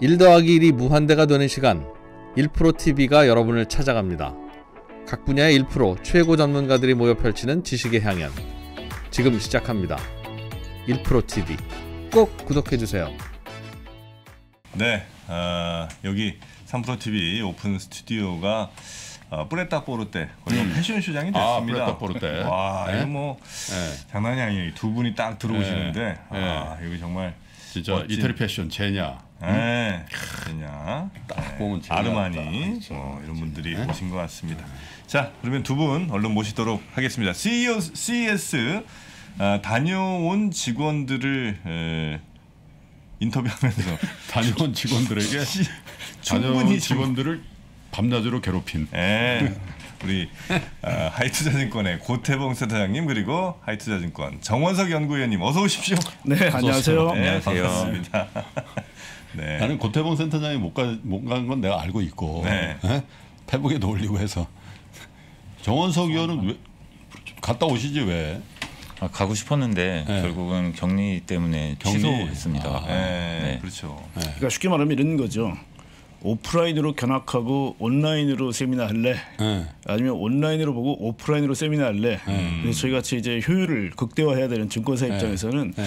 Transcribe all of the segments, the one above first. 1 더하기 1이 무한대가 되는 시간, 1프로 TV가 여러분을 찾아갑니다. 각 분야의 1프로 최고 전문가들이 모여 펼치는 지식의 향연, 지금 시작합니다. 1프로 TV 꼭 구독해주세요. 네, 여기 삼프로 TV 오픈 스튜디오가 프레타 포르떼 거의 패션쇼장이 됐습니다. 프레타 포르떼. 와, 네? 이거 뭐 네. 장난이 아니에요. 두 분이 딱 들어오시는데 네. 아, 여기 정말 진짜 멋진. 이태리 패션 제냐. 네, 제냐. 딱 보면 제냐. 아르마니 이런 분들이 네? 오신 것 같습니다. 네. 자, 그러면 두 분 얼른 모시도록 하겠습니다. CES 다녀온 직원들을 인터뷰하면서 다녀온 직원들에게 다녀온 직원들을 밤낮으로 괴롭힌 우리 하이투자증권의 고태봉 센터장님 그리고 하이투자증권 정원석 연구위원님 어서 오십시오. 네, 안녕하세요. 네, 반갑습니다. 네. 나는 고태봉 센터장이 못 간 건 내가 알고 있고 네. 에? 페북에도 올리고 해서 정원석 의원은 왜 갔다 오시지 왜? 아, 가고 싶었는데 네. 결국은 격리 때문에 취소했습니다. 아, 네. 네. 그렇죠. 네. 그러니까 쉽게 말하면 이런 거죠. 오프라인으로 견학하고 온라인으로 세미나 할래? 네. 아니면 온라인으로 보고 오프라인으로 세미나 할래? 저희같이 이제 효율을 극대화해야 되는 증권사 입장에서는 네.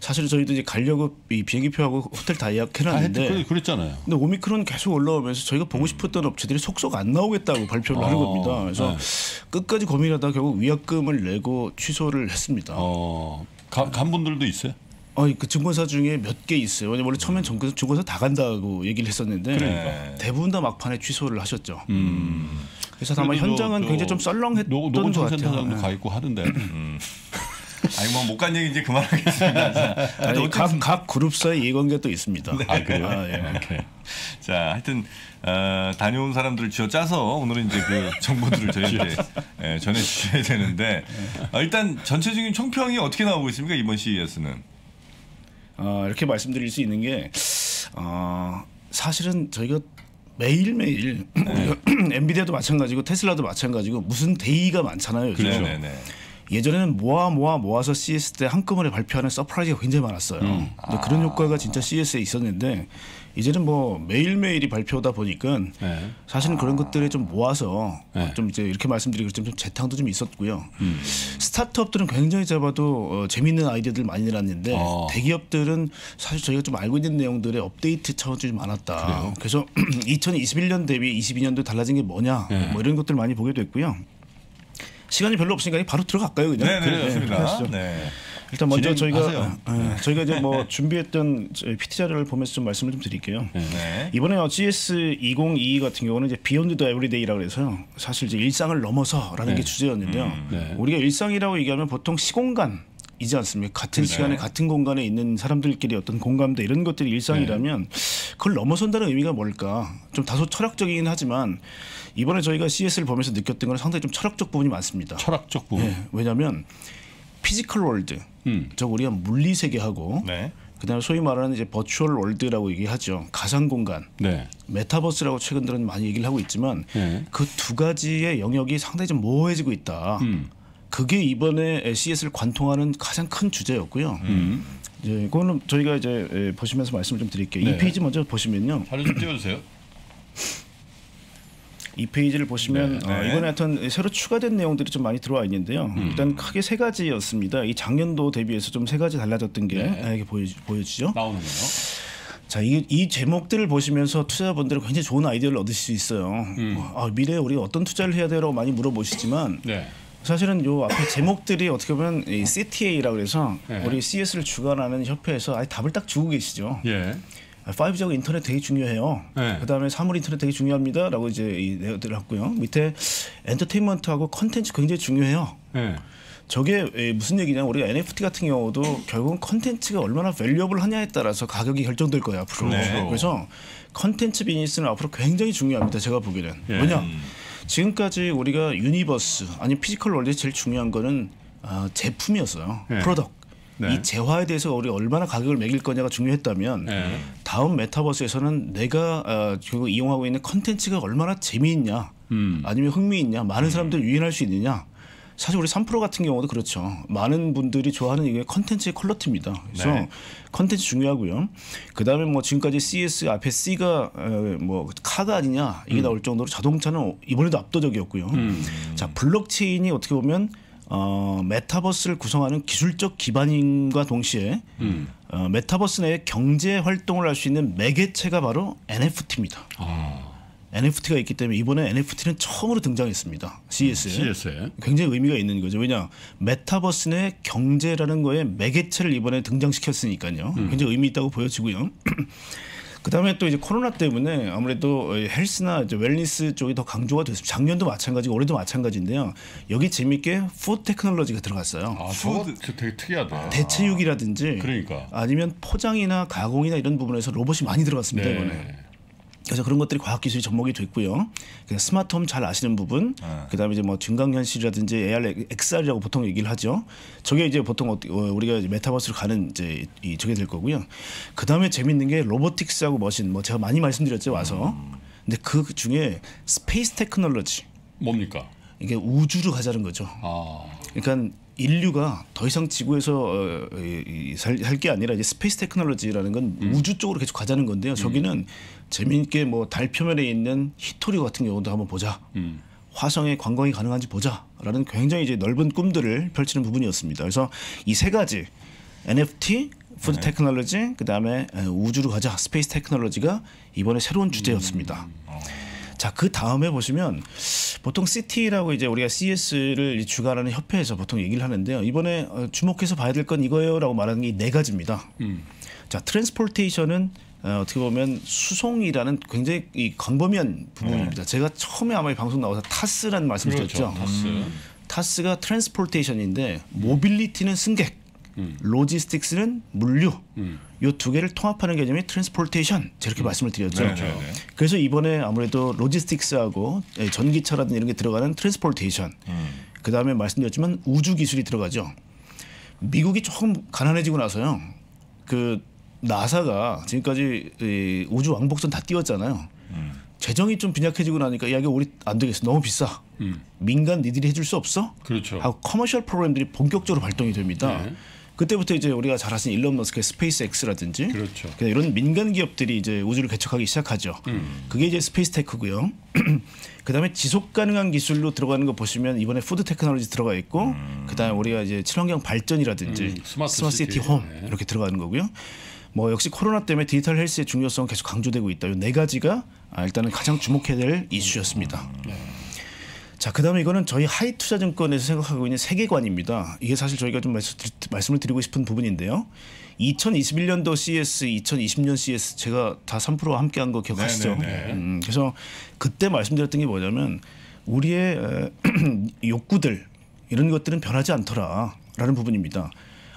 사실 저희도 이제 가려고 이 비행기표하고 호텔 다 예약해놨는데 그랬잖아요. 근데 오미크론 계속 올라오면서 저희가 보고 싶었던 업체들이 속속 안 나오겠다고 발표를 하는 겁니다. 그래서 네. 끝까지 고민하다 결국 위약금을 내고 취소를 했습니다. 간 분들도 있어요? 그 증권사 중에 몇 개 있어요. 원래 처음엔 증권사 다 간다고 얘기를 했었는데 그러니까. 대부분 다 막판에 취소를 하셨죠. 그래서 아마 현장은 굉장히 좀 썰렁했던 것 같아요. 가 있고 하던데. 아니 뭐 못 간 얘기 이제 그만하겠습니다. 각 그룹사의 이해관계가 또 있습니다. 네. 아 그래요? 아, 예. 자, 하여튼 다녀온 사람들을 쥐어짜서 오늘은 이제 그 정보들을 저희한테 전해 주셔야 되는데 일단 전체적인 총평이 어떻게 나오고 있습니까 이번 CES는? 이렇게 말씀드릴 수 있는 게 사실은 저희가 매일매일 네. 엔비디아도 마찬가지고 테슬라도 마찬가지고 무슨 데이가 많잖아요. 그렇죠? 네네. 예전에는 모아서 CS 때 한꺼번에 발표하는 서프라이즈가 굉장히 많았어요. 그런 효과가 진짜 CS에 있었는데 이제는 뭐 매일매일이 발표다 보니까 네. 사실은 그런 것들을 좀 모아서 네. 좀 이제 이렇게 말씀드리고 좀 재탕도 좀 있었고요. 스타트업들은 굉장히 잡아도 재미있는 아이디어들 많이 내놨는데 대기업들은 사실 저희가 좀 알고 있는 내용들의 업데이트 차원이 좀 많았다. 그래요? 그래서 2021년 대비 22년도 달라진 게 뭐냐 네. 뭐 이런 것들 많이 보게 됐고요. 시간이 별로 없으니까 바로 들어갈까요? 그냥? 네, 그래, 좋습니다. 네. 일단 먼저 저희가 이제 뭐 준비했던 PT 자료를 보면서 좀 말씀을 좀 드릴게요. 네. 이번에 CS 2022 같은 경우는 이제 비욘드 더 에브리데이라고 해서요. 사실 이제 일상을 넘어서라는 네. 게 주제였는데요. 네. 우리가 일상이라고 얘기하면 보통 시공간 이지 않습니까? 같은 네. 시간에 같은 공간에 있는 사람들끼리 어떤 공감대 이런 것들이 일상이라면 네. 그걸 넘어선다는 의미가 뭘까? 좀 다소 철학적이긴 하지만 이번에 저희가 CS를 보면서 느꼈던 건 상당히 좀 철학적 부분이 많습니다. 철학적 부분. 네. 왜냐하면 피지컬 월드, 즉 우리가 물리 세계하고 네. 그다음에 소위 말하는 이제 버추얼 월드라고 얘기하죠. 가상 공간, 네. 메타버스라고 최근 들은 많이 얘기를 하고 있지만 네. 그 두 가지의 영역이 상당히 좀 모호해지고 있다. 그게 이번에 CS를 관통하는 가장 큰 주제였고요. 이제 이거는 저희가 이제 보시면서 말씀을 좀 드릴게요. 네. 이 페이지 먼저 보시면요. 자료 좀 띄워주세요. 이 페이지를 보시면 네. 이번에 하여튼 새로 추가된 내용들이 좀 많이 들어와 있는데요. 일단 크게 세 가지였습니다. 이 작년도 대비해서 좀 세 가지 달라졌던 게 이렇게 보여주죠. 나오는군요. 자, 이 제목들을 보시면서 투자자분들은 굉장히 좋은 아이디어를 얻으실 수 있어요. 미래에 우리가 어떤 투자를 해야 되라고 많이 물어보시지만 네. 사실은 요 앞에 제목들이 어떻게 보면 이 CTA라고 해서 네. 우리 CS를 주관하는 협회에서 아예 답을 딱 주고 계시죠. 예. 5G하고 인터넷 되게 중요해요. 네. 그다음에 사물 인터넷 되게 중요합니다라고 이제 내용들을 했고요. 밑에 엔터테인먼트하고 컨텐츠 굉장히 중요해요. 네. 저게 무슨 얘기냐? 우리가 NFT 같은 경우도 결국은 컨텐츠가 얼마나 밸류어블하냐에 따라서 가격이 결정될 거예요 앞으로. 네. 그래서 컨텐츠 비즈니스는 앞으로 굉장히 중요합니다. 제가 보기에는 네. 뭐냐? 지금까지 우리가 유니버스 아니 피지컬 월드에서 제일 중요한 거는 제품이었어요. 네. 프로덕트. 네. 이 재화에 대해서 우리 얼마나 가격을 매길 거냐가 중요했다면 네. 다음 메타버스에서는 내가 결국 이용하고 있는 컨텐츠가 얼마나 재미있냐 아니면 흥미있냐 많은 사람들 유인할 수 있느냐 사실 우리 3프로 같은 경우도 그렇죠. 많은 분들이 좋아하는 이게 컨텐츠의 퀄리티입니다. 그래서 네. 컨텐츠 중요하고요. 그다음에 뭐 지금까지 CS 앞에 C가 뭐 카가 아니냐 이게 나올 정도로 자동차는 이번에도 압도적이었고요. 자, 블록체인이 어떻게 보면 메타버스를 구성하는 기술적 기반인과 동시에 메타버스 내에 경제 활동을 할 수 있는 매개체가 바로 NFT입니다. 아. NFT가 있기 때문에 이번에 NFT는 처음으로 등장했습니다. CS에. 굉장히 의미가 있는 거죠. 왜냐, 메타버스 내 경제라는 거에 매개체를 이번에 등장시켰으니까요. 굉장히 의미 있다고 보여지고요. 그다음에 또 이제 코로나 때문에 아무래도 헬스나 이제 웰니스 쪽이 더 강조가 됐습니다. 작년도 마찬가지고 올해도 마찬가지인데요. 여기 재밌게 푸드 테크놀로지가 들어갔어요. 아, 저 되게 특이하다. 대체육이라든지 그러니까. 아니면 포장이나 가공이나 이런 부분에서 로봇이 많이 들어갔습니다. 네. 이번에. 그래서 그런 것들이 과학기술이 접목이 됐고요. 스마트홈 잘 아시는 부분, 그다음에 이제 뭐 증강현실이라든지 AR, XR이라고 보통 얘기를 하죠. 저게 이제 보통 우리가 메타버스로 가는 이제 저게 될 거고요. 그다음에 재밌는 게 로보틱스하고 머신, 뭐 제가 많이 말씀드렸죠 와서. 근데 그 중에 스페이스 테크놀로지. 뭡니까? 이게 우주로 가자는 거죠. 아. 그러니까. 인류가 더 이상 지구에서 살 게 아니라 이제 스페이스 테크놀로지라는 건 우주 쪽으로 계속 가자는 건데요. 저기는 재미있게 뭐 달 표면에 있는 희토류 같은 경우도 한번 보자. 화성의 관광이 가능한지 보자라는 굉장히 이제 넓은 꿈들을 펼치는 부분이었습니다. 그래서 이 세 가지 NFT, 푸드 테크놀로지, 그다음에 우주로 가자 스페이스 테크놀로지가 이번에 새로운 주제였습니다. 자, 그 다음에 보시면 보통 CT라고 이제 우리가 CS를 주관하는 협회에서 보통 얘기를 하는데요. 이번에 주목해서 봐야 될 건 이거예요라고 말하는 게 네 가지입니다. 자, 트랜스포테이션은 어떻게 보면 수송이라는 굉장히 이 광범위한 부분입니다. 제가 처음에 아마 이 방송 나와서 타스라는 말씀드렸죠. 그렇죠, 타스가 트랜스포테이션인데 모빌리티는 승객, 로지스틱스는 물류. 이 두 개를 통합하는 개념이 트랜스포테이션 이렇게 말씀을 드렸죠. 네네네. 그래서 이번에 아무래도 로지스틱스하고 전기차라든지 이런 게 들어가는 트랜스포테이션. 그다음에 말씀드렸지만 우주 기술이 들어가죠. 미국이 조금 가난해지고 나서요. 그 나사가 지금까지 이 우주 왕복선 다 띄웠잖아요. 재정이 좀 빈약해지고 나니까 야 이거 우리 안 되겠어. 너무 비싸. 민간 니들이 해줄 수 없어? 그렇죠. 하고 커머셜 프로그램들이 본격적으로 발동이 됩니다. 네. 그때부터 이제 우리가 잘 아시는 일론 머스크의 스페이스X라든지 그렇죠. 이런 민간 기업들이 이제 우주를 개척하기 시작하죠. 그게 이제 스페이스테크고요. 그다음에 지속 가능한 기술로 들어가는 거 보시면 이번에 푸드 테크놀로지 들어가 있고 그다음에 우리가 이제 친환경 발전이라든지 스마트 시티 홈 이렇게 들어가는 거고요. 뭐 역시 코로나 때문에 디지털 헬스의 중요성은 계속 강조되고 있다. 이 네 가지가 일단은 가장 주목해야 될 이슈였습니다. 자, 그다음에 이거는 저희 하이투자증권에서 생각하고 있는 세계관입니다. 이게 사실 저희가 좀 말씀을 드리고 싶은 부분인데요. 2021년도 CS, 2020년 CS 제가 다 3프로와 함께한 거 기억하시죠? 그래서 그때 말씀드렸던 게 뭐냐면 우리의 욕구들 이런 것들은 변하지 않더라라는 부분입니다.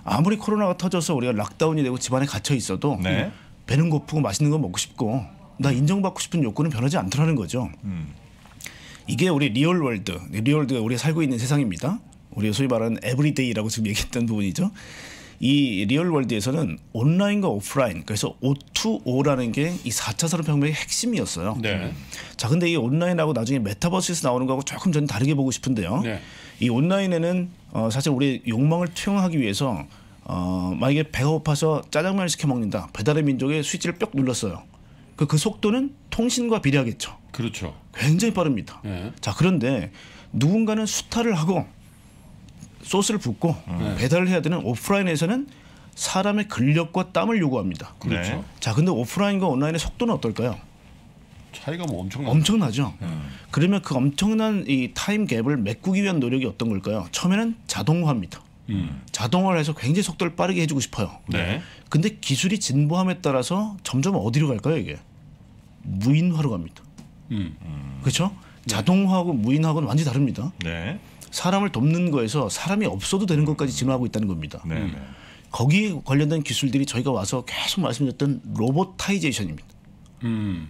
아무리 코로나가 터져서 우리가 락다운이 되고 집안에 갇혀 있어도 네. 배는 고프고 맛있는 거 먹고 싶고 나 인정받고 싶은 욕구는 변하지 않더라는 거죠. 이게 우리 리얼월드, 리얼월드가 우리가 살고 있는 세상입니다. 우리가 소위 말하는 에브리데이라고 지금 얘기했던 부분이죠. 이 리얼월드에서는 온라인과 오프라인, 그래서 O2O라는 게 이 4차 산업혁명의 핵심이었어요. 네. 자, 근데 이 온라인하고 나중에 메타버스에서 나오는 거하고 조금 전 다르게 보고 싶은데요. 네. 이 온라인에는 사실 우리의 욕망을 투영하기 위해서 만약에 배가 고파서 짜장면을 시켜 먹는다. 배달의 민족의 스위치를 뿅 눌렀어요. 그 속도는 통신과 비례하겠죠. 그렇죠. 굉장히 빠릅니다. 네. 자, 그런데 누군가는 수타를 하고 소스를 붓고 네. 배달을 해야 되는 오프라인에서는 사람의 근력과 땀을 요구합니다. 그렇죠. 네. 자, 근데 오프라인과 온라인의 속도는 어떨까요? 차이가 뭐 엄청나죠. 그러면 그 엄청난 이 타임 갭을 메꾸기 위한 노력이 어떤 걸까요? 처음에는 자동화입니다. 자동화를 해서 굉장히 속도를 빠르게 해주고 싶어요. 네. 근데 기술이 진보함에 따라서 점점 어디로 갈까요, 이게? 무인화로 갑니다. 그렇죠? 네. 자동화하고 무인화하고는 완전히 다릅니다. 네. 사람을 돕는 거에서 사람이 없어도 되는 것까지 진화하고 있다는 겁니다. 네. 거기 관련된 기술들이 저희가 와서 계속 말씀드렸던 로보타이제이션입니다.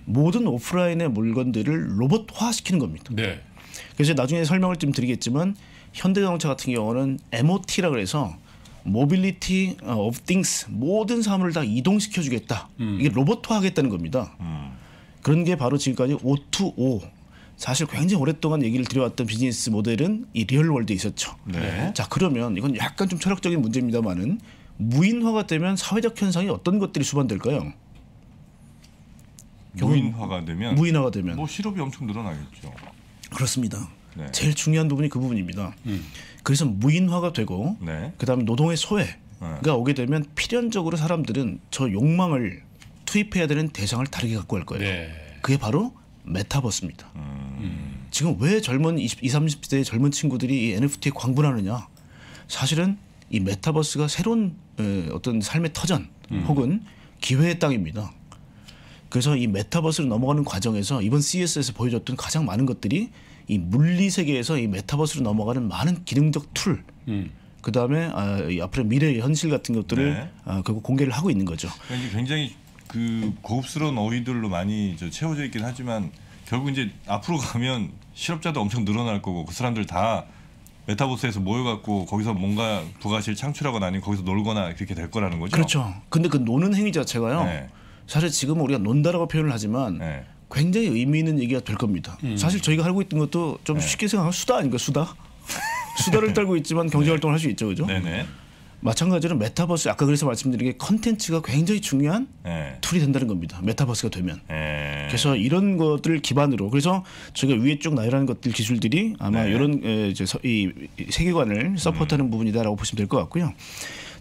모든 오프라인의 물건들을 로봇화시키는 겁니다. 네. 그래서 나중에 설명을 좀 드리겠지만 현대자동차 같은 경우는 MOT라 그래서 모빌리티 오브 띵스 모든 사물을 다 이동시켜 주겠다. 이게 로봇화하겠다는 겁니다. 그런 게 바로 지금까지 O2O 사실 굉장히 오랫동안 얘기를 드려왔던 비즈니스 모델은 이 리얼월드에 있었죠. 네. 자, 그러면 이건 약간 좀 철학적인 문제입니다만은 무인화가 되면 사회적 현상이 어떤 것들이 수반될까요? 무인화가 되면 뭐 실업이 엄청 늘어나겠죠. 그렇습니다. 네. 제일 중요한 부분이 그 부분입니다. 그래서 무인화가 되고 네. 그다음에 노동의 소외가 네. 오게 되면 필연적으로 사람들은 저 욕망을 투입해야 되는 대상을 다르게 갖고 갈 거예요. 네. 그게 바로 메타버스입니다. 지금 왜 젊은 20, 30대의 젊은 친구들이 이 NFT에 광분하느냐? 사실은 이 메타버스가 새로운 어떤 삶의 터전 혹은 기회의 땅입니다. 그래서 이 메타버스로 넘어가는 과정에서 이번 CES에서 보여줬던 가장 많은 것들이 이 물리 세계에서 이 메타버스로 넘어가는 많은 기능적 툴, 그다음에 이 앞으로 미래의 현실 같은 것들을 네. 결국 공개를 하고 있는 거죠. 굉장히 그 고급스러운 어휘들로 많이 채워져 있긴 하지만 결국 이제 앞으로 가면 실업자도 엄청 늘어날 거고 그 사람들 다 메타버스에서 모여갖고 거기서 뭔가 부가실 창출하거나 아니면 거기서 놀거나 그렇게 될 거라는 거죠. 그렇죠. 근데 그 노는 행위 자체가요. 네. 사실 지금 우리가 논다라고 표현을 하지만 네. 굉장히 의미 있는 얘기가 될 겁니다. 사실 저희가 하고 있던 것도 좀 네. 쉽게 생각하면 수다 아닌가, 수다? 수다를 떨고 있지만 경제활동을 할 수 있죠. 그죠? 네네. 마찬가지로 메타버스, 아까 그래서 말씀드린 게 컨텐츠가 굉장히 중요한 네. 툴이 된다는 겁니다. 메타버스가 되면. 네. 그래서 이런 것들을 기반으로, 그래서 저희가 위에 쭉 나열하는 것들 기술들이 아마 네. 이런 이 세계관을 서포트하는 부분이다라고 보시면 될 것 같고요.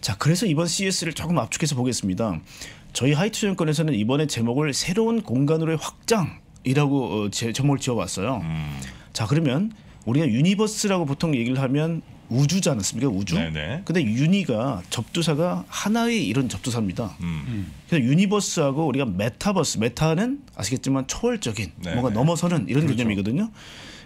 자, 그래서 이번 CS를 조금 압축해서 보겠습니다. 저희 하이투자증권에서는 이번에 제목을 새로운 공간으로의 확장이라고 제목을 지어봤어요. 자, 그러면 우리가 유니버스라고 보통 얘기를 하면 우주지 않습니까? 우주. 네네. 근데 유니가 접두사가 하나의 이런 접두사입니다. 그래서 유니버스하고 우리가 메타버스, 메타는 아시겠지만 초월적인 네네. 뭔가 넘어서는 이런 그렇죠. 개념이거든요.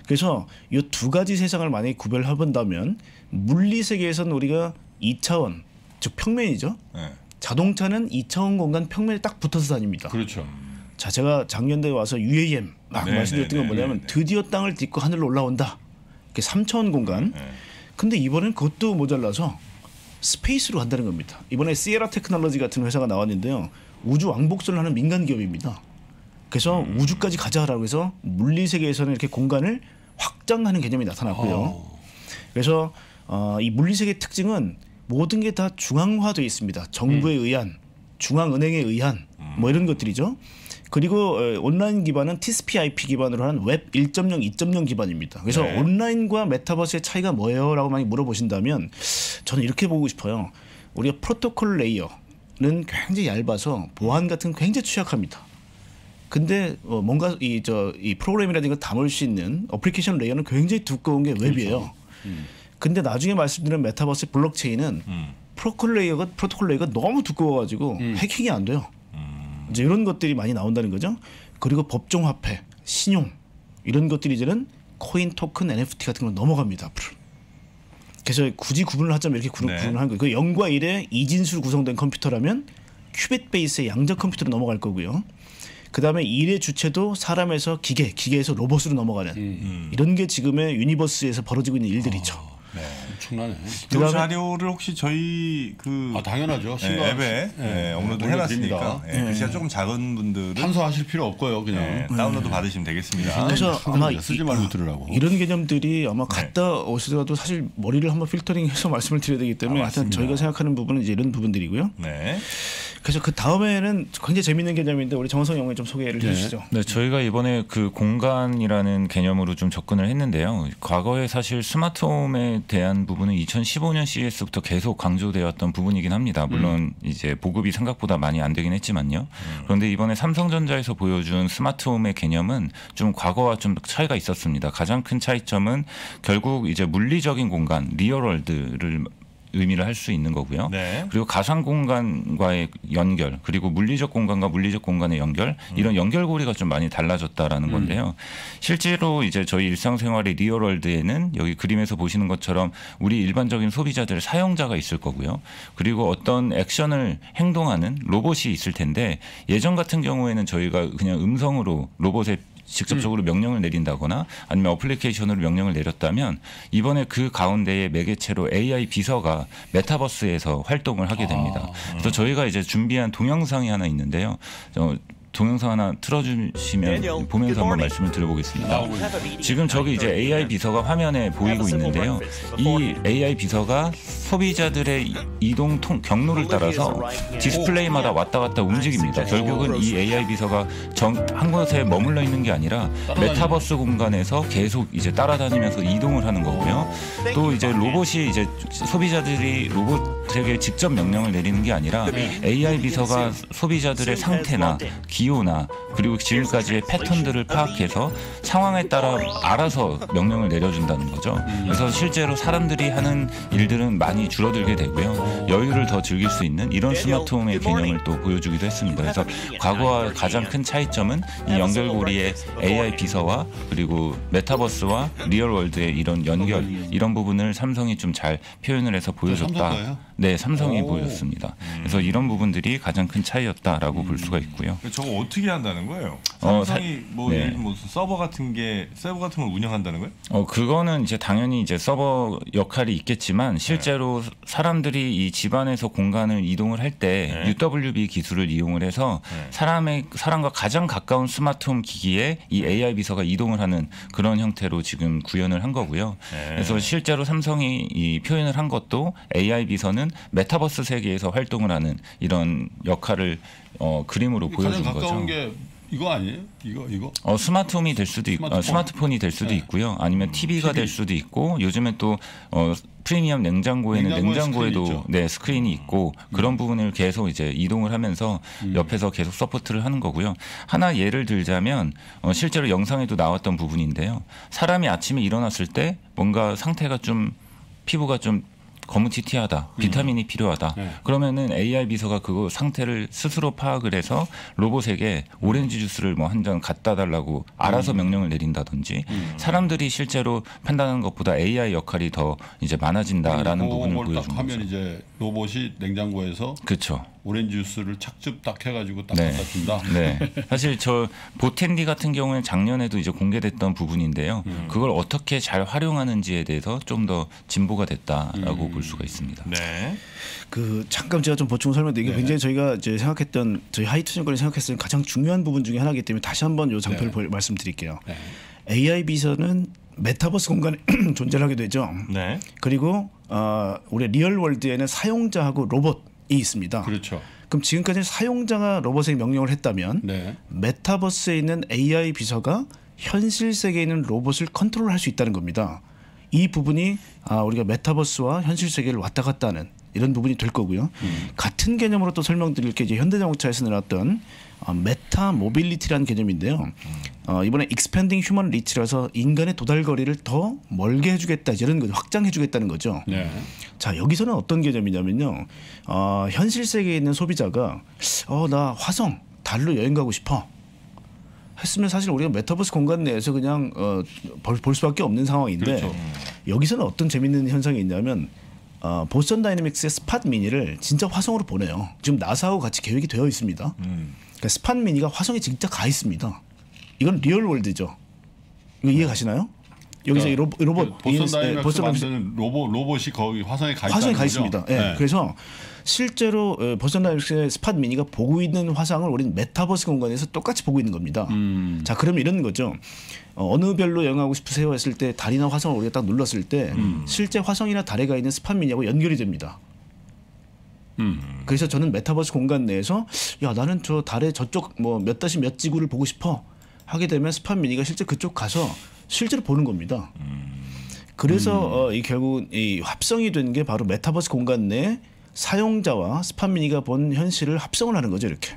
그래서 이 두 가지 세상을 만약에 구별해본다면 물리 세계에서는 우리가 2차원, 즉 평면이죠. 네. 자동차는 2차원 공간 평면에 딱 붙어서 다닙니다. 그렇죠. 자, 제가 작년에 와서 UAM 막 네네, 말씀드렸던 건 뭐냐면 네네. 드디어 땅을 딛고 하늘로 올라온다. 이게 3차원 공간. 네네. 근데 이번엔 그것도 모자라서 스페이스로 간다는 겁니다. 이번에 시에라 테크놀로지 같은 회사가 나왔는데요. 우주 왕복선을 하는 민간 기업입니다. 그래서 우주까지 가자라고 해서 물리 세계에서는 이렇게 공간을 확장하는 개념이 나타났고요. 오. 그래서 이 물리 세계의 특징은 모든 게 다 중앙화되어 있습니다. 정부에 의한, 중앙은행에 의한 뭐 이런 것들이죠. 그리고 온라인 기반은 TCP/IP 기반으로 하는 웹 1.0, 2.0 기반입니다. 그래서 네. 온라인과 메타버스의 차이가 뭐예요? 라고 많이 물어보신다면 저는 이렇게 보고 싶어요. 우리가 프로토콜 레이어는 굉장히 얇아서 보안 같은 굉장히 취약합니다. 근데 뭔가 이 프로그램이라든가 담을 수 있는 어플리케이션 레이어는 굉장히 두꺼운 게 웹이에요. 그렇죠. 근데 나중에 말씀드린 메타버스 블록체인은 프로토콜 레이어가 너무 두꺼워가지고 해킹이 안 돼요. 이제 이런 것들이 많이 나온다는 거죠. 그리고 법정화폐, 신용 이런 것들이 이제는 코인, 토큰, NFT 같은 걸로 넘어갑니다. 앞으로. 그래서 굳이 구분을 하자면 이렇게 네. 구분을 한 거예요. 그 0과 1의 이진수로 구성된 컴퓨터라면 큐빗 베이스의 양자 컴퓨터로 넘어갈 거고요. 그다음에 일의 주체도 사람에서 기계, 기계에서 로봇으로 넘어가는 이런 게 지금의 유니버스에서 벌어지고 있는 일들이죠. 네, 엄청나네. 이 자료를 혹시 저희 당연하죠. 앱에 업로드 해놨으니까 글씨가 조금 작은 분들은 탄소하실 필요 없고요. 그냥 다운로드 받으시면 되겠습니다. 그래서 아마 쓰지 말고 들으라고. 이런 개념들이 아마 갔다 오시더라도 사실 머리를 한번 필터링해서 말씀을 드려야 되기 때문에 하여튼 저희가 생각하는 부분은 이제 이런 부분들이고요. 네. 그래서 그 다음에는 굉장히 재밌는 개념인데 우리 정원석 형님 좀 소개를 해주시죠. 네, 저희가 이번에 그 공간이라는 개념으로 좀 접근을 했는데요. 과거에 사실 스마트홈에 대한 부분은 2015년 CES부터 계속 강조되었던 부분이긴 합니다. 물론 이제 보급이 생각보다 많이 안 되긴 했지만요. 그런데 이번에 삼성전자에서 보여준 스마트홈의 개념은 좀 과거와 좀 차이가 있었습니다. 가장 큰 차이점은 결국 이제 물리적인 공간, 리얼월드를 의미를 할 수 있는 거고요. 네. 그리고 가상 공간과의 연결, 그리고 물리적 공간과 물리적 공간의 연결, 이런 연결고리가 좀 많이 달라졌다라는 건데요. 실제로 이제 저희 일상생활의 리얼월드에는 여기 그림에서 보시는 것처럼 우리 일반적인 소비자들, 사용자가 있을 거고요. 그리고 어떤 액션을 행동하는 로봇이 있을 텐데 예전 같은 경우에는 저희가 그냥 음성으로 로봇의 직접적으로 명령을 내린다거나 아니면 어플리케이션으로 명령을 내렸다면 이번에 그 가운데의 매개체로 AI 비서가 메타버스에서 활동을 하게 됩니다. 그래서 저희가 이제 준비한 동영상이 하나 있는데요. 동영상 하나 틀어주시면 보면서 한번 말씀을 드려보겠습니다. 지금 저기 이제 AI 비서가 화면에 보이고 있는데요. 이 AI 비서가 소비자들의 이동 경로를 따라서 디스플레이마다 왔다 갔다 움직입니다. 결국은 이 AI 비서가 한 곳에 머물러 있는 게 아니라 메타버스 공간에서 계속 이제 따라다니면서 이동을 하는 거고요. 또 이제 로봇이 이제 소비자들이 로봇에게 직접 명령을 내리는 게 아니라 AI 비서가 소비자들의 상태나 기호나 그리고 지금까지의 패턴들을 파악해서 상황에 따라 알아서 명령을 내려준다는 거죠. 그래서 실제로 사람들이 하는 일들은 많이 줄어들게 되고요. 여유를 더 즐길 수 있는 이런 스마트홈의 개념을 또 보여주기도 했습니다. 그래서 과거와 가장 큰 차이점은 이 연결고리의 AI 비서와 그리고 메타버스와 리얼월드의 이런 연결, 이런 부분을 삼성이 좀 잘 표현을 해서 보여줬다. 네, 삼성이 보여줬습니다. 그래서 이런 부분들이 가장 큰 차이였다라고 볼 수가 있고요. 저거 어떻게 한다는 거예요? 삼성이 네. 무슨 서버 같은 걸 운영한다는 거예요? 그거는 이제 당연히 이제 서버 역할이 있겠지만 실제로 네. 사람들이 이 집안에서 공간을 이동을 할 때 네. UWB 기술을 이용을 해서 네. 사람과 가장 가까운 스마트홈 기기에 이 AI 비서가 이동을 하는 그런 형태로 지금 구현을 한 거고요. 네. 그래서 실제로 삼성이 이 표현을 한 것도 AI 비서는 메타버스 세계에서 활동을 하는 이런 역할을 그림으로 보여준 거죠. 가장 가까운 게 이거 아니에요? 이거? 스마트홈이 될 수도 있고, 스마트폰이 될 수도 네. 있고요. 아니면 TV가 될 수도 있고, 요즘에 또 프리미엄 냉장고에는 냉장고에도 네, 스크린이 있고 그런 부분을 계속 이제 이동을 하면서 옆에서 계속 서포트를 하는 거고요. 하나 예를 들자면 실제로 영상에도 나왔던 부분인데요. 사람이 아침에 일어났을 때 뭔가 상태가 좀 피부가 좀 거무튀튀하다, 비타민이 필요하다. 네. 그러면은 AI 비서가 그 상태를 스스로 파악을 해서 로봇에게 오렌지 주스를 뭐 한 잔 갖다 달라고 알아서 명령을 내린다든지 사람들이 실제로 판단하는 것보다 AI 역할이 더 이제 많아진다라는 부분을 보여준 거죠. 하면 이제 로봇이 냉장고에서 그렇죠. 오렌지 주스를 착즙 딱 해가지고 딱 갖다 준다. 네. 사실 저 보탠디 같은 경우에 작년에도 이제 공개됐던 부분인데요. 그걸 어떻게 잘 활용하는지에 대해서 좀 더 진보가 됐다라고 볼 수가 있습니다. 네. 그 잠깐 제가 좀 보충 설명드리게 네. 굉장히 저희가 이제 생각했던 저희 하이투자증권이 생각했던 가장 중요한 부분 중에 하나이기 때문에 다시 한번 요 장표를 네. 말씀드릴게요. 네. AI 비서는 메타버스 공간에 존재를 하게 되죠. 네. 그리고 우리 리얼 월드에는 사용자하고 로봇 이 있습니다. 그렇죠. 그럼 지금까지 사용자가 로봇에게 명령을 했다면 네. 메타버스에 있는 AI 비서가 현실 세계에 있는 로봇을 컨트롤할 수 있다는 겁니다. 이 부분이 우리가 메타버스와 현실 세계를 왔다 갔다 하는 이런 부분이 될 거고요. 같은 개념으로 또 설명드릴 게 이제 현대자동차에서 나왔던 메타 모빌리티라는 개념인데요. 이번에 익스펜딩 휴먼 리치라서 인간의 도달거리를 더 멀게 해주겠다 이런 거 확장해주겠다는 거죠. 네. 자 여기서는 어떤 개념이냐면요. 현실 세계에 있는 소비자가 나 화성 달로 여행 가고 싶어 했으면 사실 우리가 메타버스 공간 내에서 그냥 볼 수밖에 없는 상황인데 그렇죠. 여기서는 어떤 재밌는 현상이 있냐면 보스턴 다이내믹스의 스팟 미니를 진짜 화성으로 보내요. 지금 나사하고 같이 계획이 되어 있습니다. 그러니까 스팟 미니가 화성에 진짜 가 있습니다. 이건 리얼 월드죠. 이거 이해 가시나요? 여기서 이 로봇 보스턴 다이내믹스 로봇이 거기 화성에 가 있습니다. 예. 네. 그래서 실제로 보스턴 다이내믹스의 스팟 미니가 보고 있는 화상을 우리는 메타버스 공간에서 똑같이 보고 있는 겁니다. 자, 그럼 이런 거죠. 어느 별로 여행하고 싶으세요 했을 때 달이나 화성을 우리가 딱 눌렀을 때 실제 화성이나 달에 가 있는 스팟 미니하고 연결이 됩니다. 그래서 저는 메타버스 공간 내에서 야 나는 저 달에 저쪽 뭐 몇 다시 몇 지구를 보고 싶어 하게 되면 스팟 미니가 실제 그쪽 가서 실제로 보는 겁니다. 그래서 결국 이 합성이 된 게 바로 메타버스 공간 내 사용자와 스팟 미니가 본 현실을 합성을 하는 거죠 이렇게.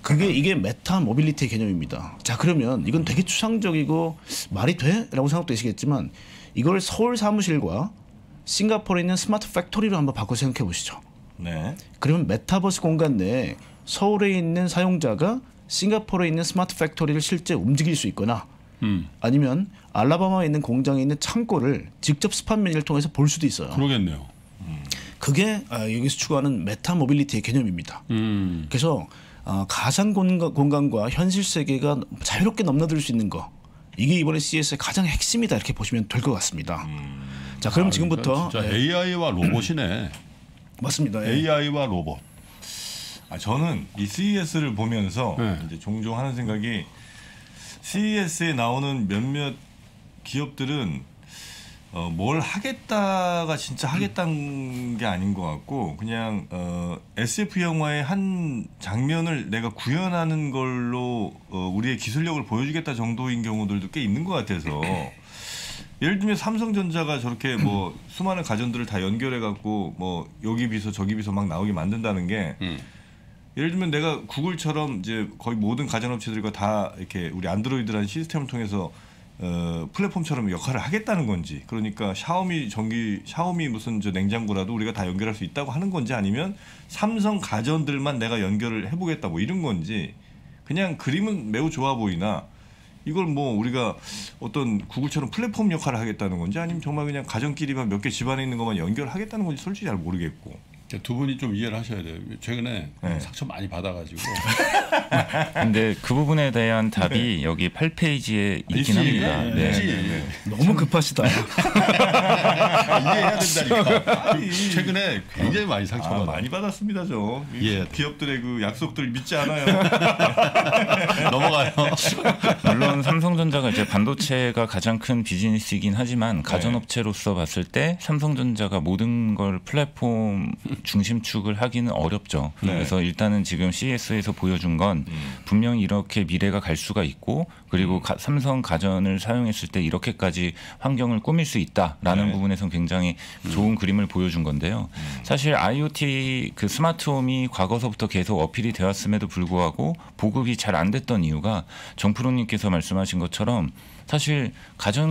그게 이게 메타 모빌리티의 개념입니다. 자 그러면 이건 되게 추상적이고 말이 돼? 라고 생각되시겠지만 이걸 서울 사무실과 싱가포르에 있는 스마트 팩토리로 한번 바꿔 생각해 보시죠. 네. 그러면 메타버스 공간 내에 서울에 있는 사용자가 싱가포르에 있는 스마트 팩토리를 실제 움직일 수 있거나 아니면 알라바마에 있는 공장에 있는 창고를 직접 스팟 미니를 통해서 볼 수도 있어요. 그러겠네요. 그게 여기서 추구하는 메타 모빌리티의 개념입니다. 그래서 가상 공간과 현실 세계가 자유롭게 넘나들 수 있는 거 이게 이번에 CES의 가장 핵심이다 이렇게 보시면 될 것 같습니다. 자 그럼 지금부터 진짜 AI와 로봇이네. 맞습니다. AI와 로봇. 저는 이 CES를 보면서 네. 이제 종종 하는 생각이 CES에 나오는 몇몇 기업들은 뭘 하겠다가 진짜 하겠다는 게 아닌 것 같고 그냥 SF 영화의 한 장면을 내가 구현하는 걸로 우리의 기술력을 보여주겠다 정도인 경우들도 꽤 있는 것 같아서 예를 들면 삼성전자가 저렇게 뭐 수많은 가전들을 다 연결해갖고 뭐 여기 비서 저기 비서 막 나오게 만든다는 게 예를 들면 내가 구글처럼 이제 거의 모든 가전업체들과 다 이렇게 우리 안드로이드라는 시스템을 통해서 플랫폼처럼 역할을 하겠다는 건지 그러니까 샤오미 무슨 저 냉장고라도 우리가 다 연결할 수 있다고 하는 건지 아니면 삼성 가전들만 내가 연결을 해보겠다 뭐 이런 건지 그냥 그림은 매우 좋아 보이나 이걸 뭐 우리가 어떤 구글처럼 플랫폼 역할을 하겠다는 건지 아니면 정말 그냥 가전끼리만 몇 개 집안에 있는 것만 연결하겠다는 건지 솔직히 잘 모르겠고 두 분이 좀 이해를 하셔야 돼요. 최근에 네. 상처 많이 받아가지고. 근데 그 부분에 대한 답이 네. 여기 8페이지에 있긴 합니다. 네. 네. 너무 급하시다. 이해해야 된다니까. 최근에 굉장히 많이 상처 많이 받았습니다. 저 예. 기업들의 그 약속들 믿지 않아요. 넘어가요. 물론 삼성전자가 이제 반도체가 가장 큰 비즈니스이긴 하지만 가전업체로서 봤을 때 삼성전자가 모든 걸 플랫폼 중심축을 하기는 어렵죠. 네. 그래서 일단은 지금 CES에서 보여준 건 분명히 이렇게 미래가 갈 수가 있고 그리고 삼성 가전을 사용했을 때 이렇게까지 환경을 꾸밀 수 있다라는 네. 부분에선 굉장히 좋은 그림을 보여준 건데요. 사실 IoT 그 스마트홈이 과거서부터 계속 어필이 되었음에도 불구하고 보급이 잘 안 됐던 이유가 정프로님께서 말씀하신 것처럼 사실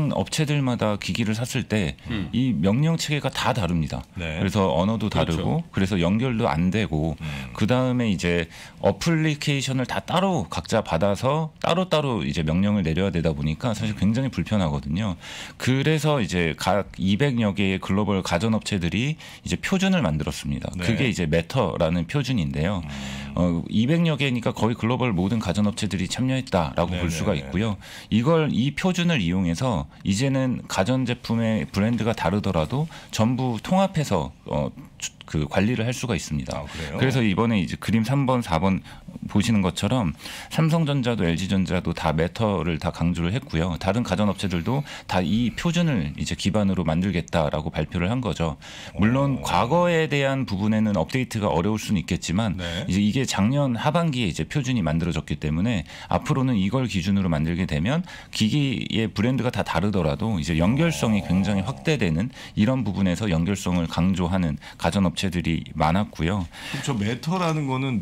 가전 업체들마다 기기를 샀을 때 이 명령 체계가 다 다릅니다. 네. 그래서 언어도 다르고 그렇죠. 그래서 연결도 안 되고 그 다음에 이제 어플리케이션을 다 따로 각자 받아서 따로따로 이제 명령을 내려야 되다 보니까 사실 굉장히 불편하거든요. 그래서 이제 각 200여 개의 글로벌 가전 업체들이 이제 표준을 만들었습니다. 네. 그게 이제 메타라는 표준인데요. 200여 개니까 거의 글로벌 모든 가전 업체들이 참여했다라고 볼 수가 있고요. 이걸 이 표준을 이용해서 이제는 가전제품의 브랜드가 다르더라도 전부 통합해서 그 관리를 할 수가 있습니다. 아, 그래서 이번에 이제 그림 3번, 4번 보시는 것처럼 삼성전자도 LG전자도 다 메타를 다 강조를 했고요. 다른 가전업체들도 다 이 표준을 이제 기반으로 만들겠다라고 발표를 한 거죠. 물론 과거에 대한 부분에는 업데이트가 어려울 수는 있겠지만 네. 이제 이게 작년 하반기에 이제 표준이 만들어졌기 때문에 앞으로는 이걸 기준으로 만들게 되면 기기의 브랜드가 다 다르더라도 이제 연결성이 굉장히 확대되는 이런 부분에서 연결성을 강조하는 가전업체들이 많았고요. 저 메타라는 거는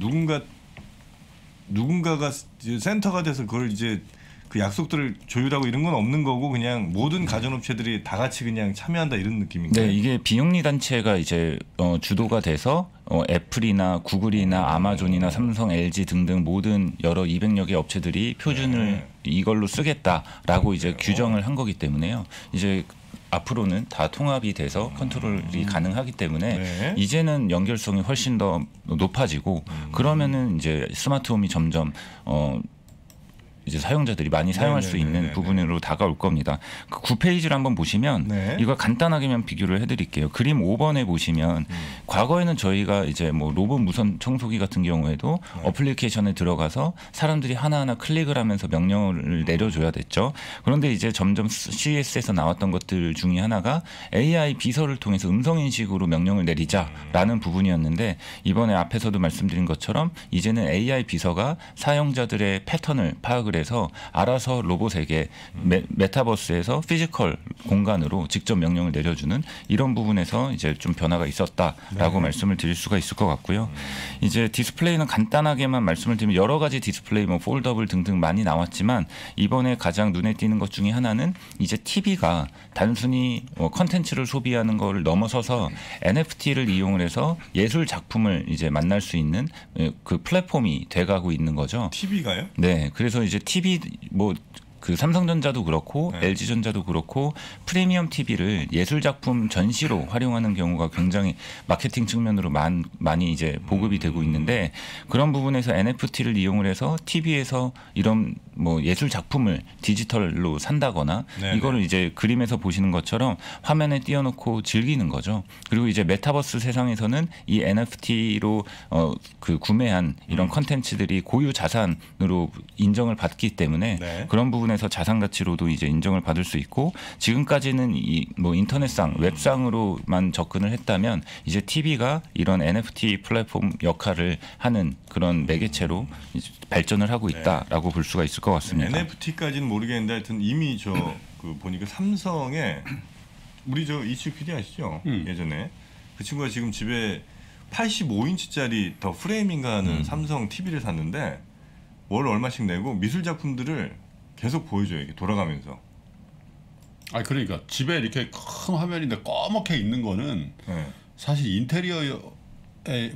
누군가가 이제 센터가 돼서 그걸 이제 그 약속들을 조율하고 이런 건 없는 거고 그냥 모든 가전업체들이 다 같이 그냥 참여한다 이런 느낌인가요? 네, 이게 비영리 단체가 이제 주도가 돼서 애플이나 구글이나 아마존이나 삼성, LG 등등 모든 여러 200여 개 업체들이 표준을 이걸로 쓰겠다라고 이제 규정을 한 거기 때문에요. 이제 앞으로는 다 통합이 돼서 컨트롤이 가능하기 때문에 네. 이제는 연결성이 훨씬 더 높아지고 그러면은 이제 스마트홈이 점점 이제 사용자들이 많이 사용할 수 있는 부분으로 다가올 겁니다. 그 9페이지를 한번 보시면 네. 이걸 간단하게만 비교를 해드릴게요. 그림 5번에 보시면 과거에는 저희가 이제 뭐 로봇 무선 청소기 같은 경우에도 어플리케이션에 들어가서 사람들이 하나하나 클릭을 하면서 명령을 내려줘야 됐죠. 그런데 이제 점점 CES에서 나왔던 것들 중에 하나가 AI 비서를 통해서 음성인식으로 명령을 내리자라는 부분이었는데 이번에 앞에서도 말씀드린 것처럼 이제는 AI 비서가 사용자들의 패턴을 파악을 그래서 알아서 로봇에게 메타버스에서 피지컬 공간으로 직접 명령을 내려주는 이런 부분에서 이제 좀 변화가 있었다라고 말씀을 드릴 수가 있을 것 같고요. 이제 디스플레이는 간단하게만 말씀을 드리면 여러 가지 디스플레이 뭐 폴더블 등등 많이 나왔지만 이번에 가장 눈에 띄는 것 중에 하나는 이제 TV가 단순히 컨텐츠를 소비하는 걸 넘어서서 NFT를 이용을 해서 예술 작품을 이제 만날 수 있는 그 플랫폼이 돼가고 있는 거죠. TV가요? 네. 그래서 이제 TV 뭐 그 삼성전자도 그렇고 LG전자도 그렇고 프리미엄 TV를 예술작품 전시로 활용하는 경우가 굉장히 마케팅 측면으로 많이 이제 보급이 되고 있는데 그런 부분에서 NFT를 이용을 해서 TV에서 이런 뭐 예술 작품을 디지털로 산다거나 네네. 이거를 이제 그림에서 보시는 것처럼 화면에 띄워놓고 즐기는 거죠. 그리고 이제 메타버스 세상에서는 이 NFT로 그 구매한 이런 컨텐츠들이 고유 자산으로 인정을 받기 때문에 네. 그런 부분에서 자산 가치로도 이제 인정을 받을 수 있고, 지금까지는 이 뭐 인터넷상, 웹상으로만 접근을 했다면 이제 TV가 이런 NFT 플랫폼 역할을 하는 그런 매개체로 발전을 하고 있다라고 네. 볼 수가 있을 것 같습니다. NFT까지는 모르겠는데 하여튼 이미 저 그 보니까 삼성에 우리 저 이슈 PD 아시죠? 예전에 그 친구가 지금 집에 85인치짜리 더 프레임인가 하는 삼성 TV를 샀는데 월 얼마씩 내고 미술 작품들을 계속 보여줘요, 이게 돌아가면서. 아 그러니까 집에 이렇게 큰 화면인데 꺼멓게 있는 거는 네. 사실 인테리어의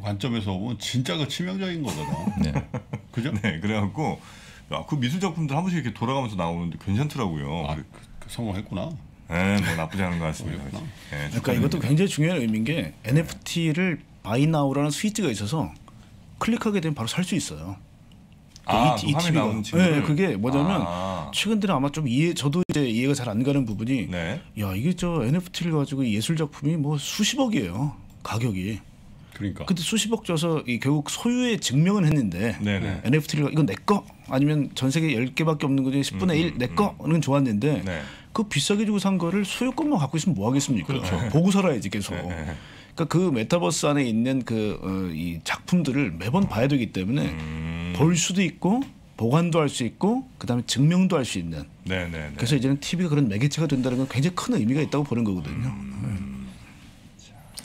관점에서 보면 진짜 그 치명적인 거거든. 네. 그죠? 네, 그래갖고 야, 그 미술 작품들 한 번씩 이렇게 돌아가면서 나오는데 괜찮더라고요. 아, 성공했구나. 네, 뭐 나쁘지 않은 것 같습니다. 네, 그러니까 이것도 굉장히 중요한 의미인 게 NFT를 Buy Now라는 스위치가 있어서 클릭하게 되면 바로 살 수 있어요. 아, 이 화면에 나오는 친구들. 네, 그게 뭐냐면 최근 들어 아마 좀 저도 이제 이해가 잘 안 가는 부분이 네. 야, 이게 저 NFT를 가지고 예술 작품이 뭐 수십억이에요, 가격이. 그러니까. 근데 수십억 줘서 결국 소유의 증명은 했는데 네네. NFT를 이건 내 거 아니면 전 세계 10개밖에 없는 거 중에 10분의 1 내 거는 좋았는데 네. 그 비싸게 주고 산 거를 소유권만 갖고 있으면 뭐 하겠습니까? 그렇죠. 보고 살아야지 계속. 네네. 그러니까 그 메타버스 안에 있는 그 이 작품들을 매번 봐야 되기 때문에 볼 수도 있고 보관도 할 수 있고 그다음에 증명도 할 수 있는. 네네네. 그래서 이제는 TV가 그런 매개체가 된다는 건 굉장히 큰 의미가 있다고 보는 거거든요.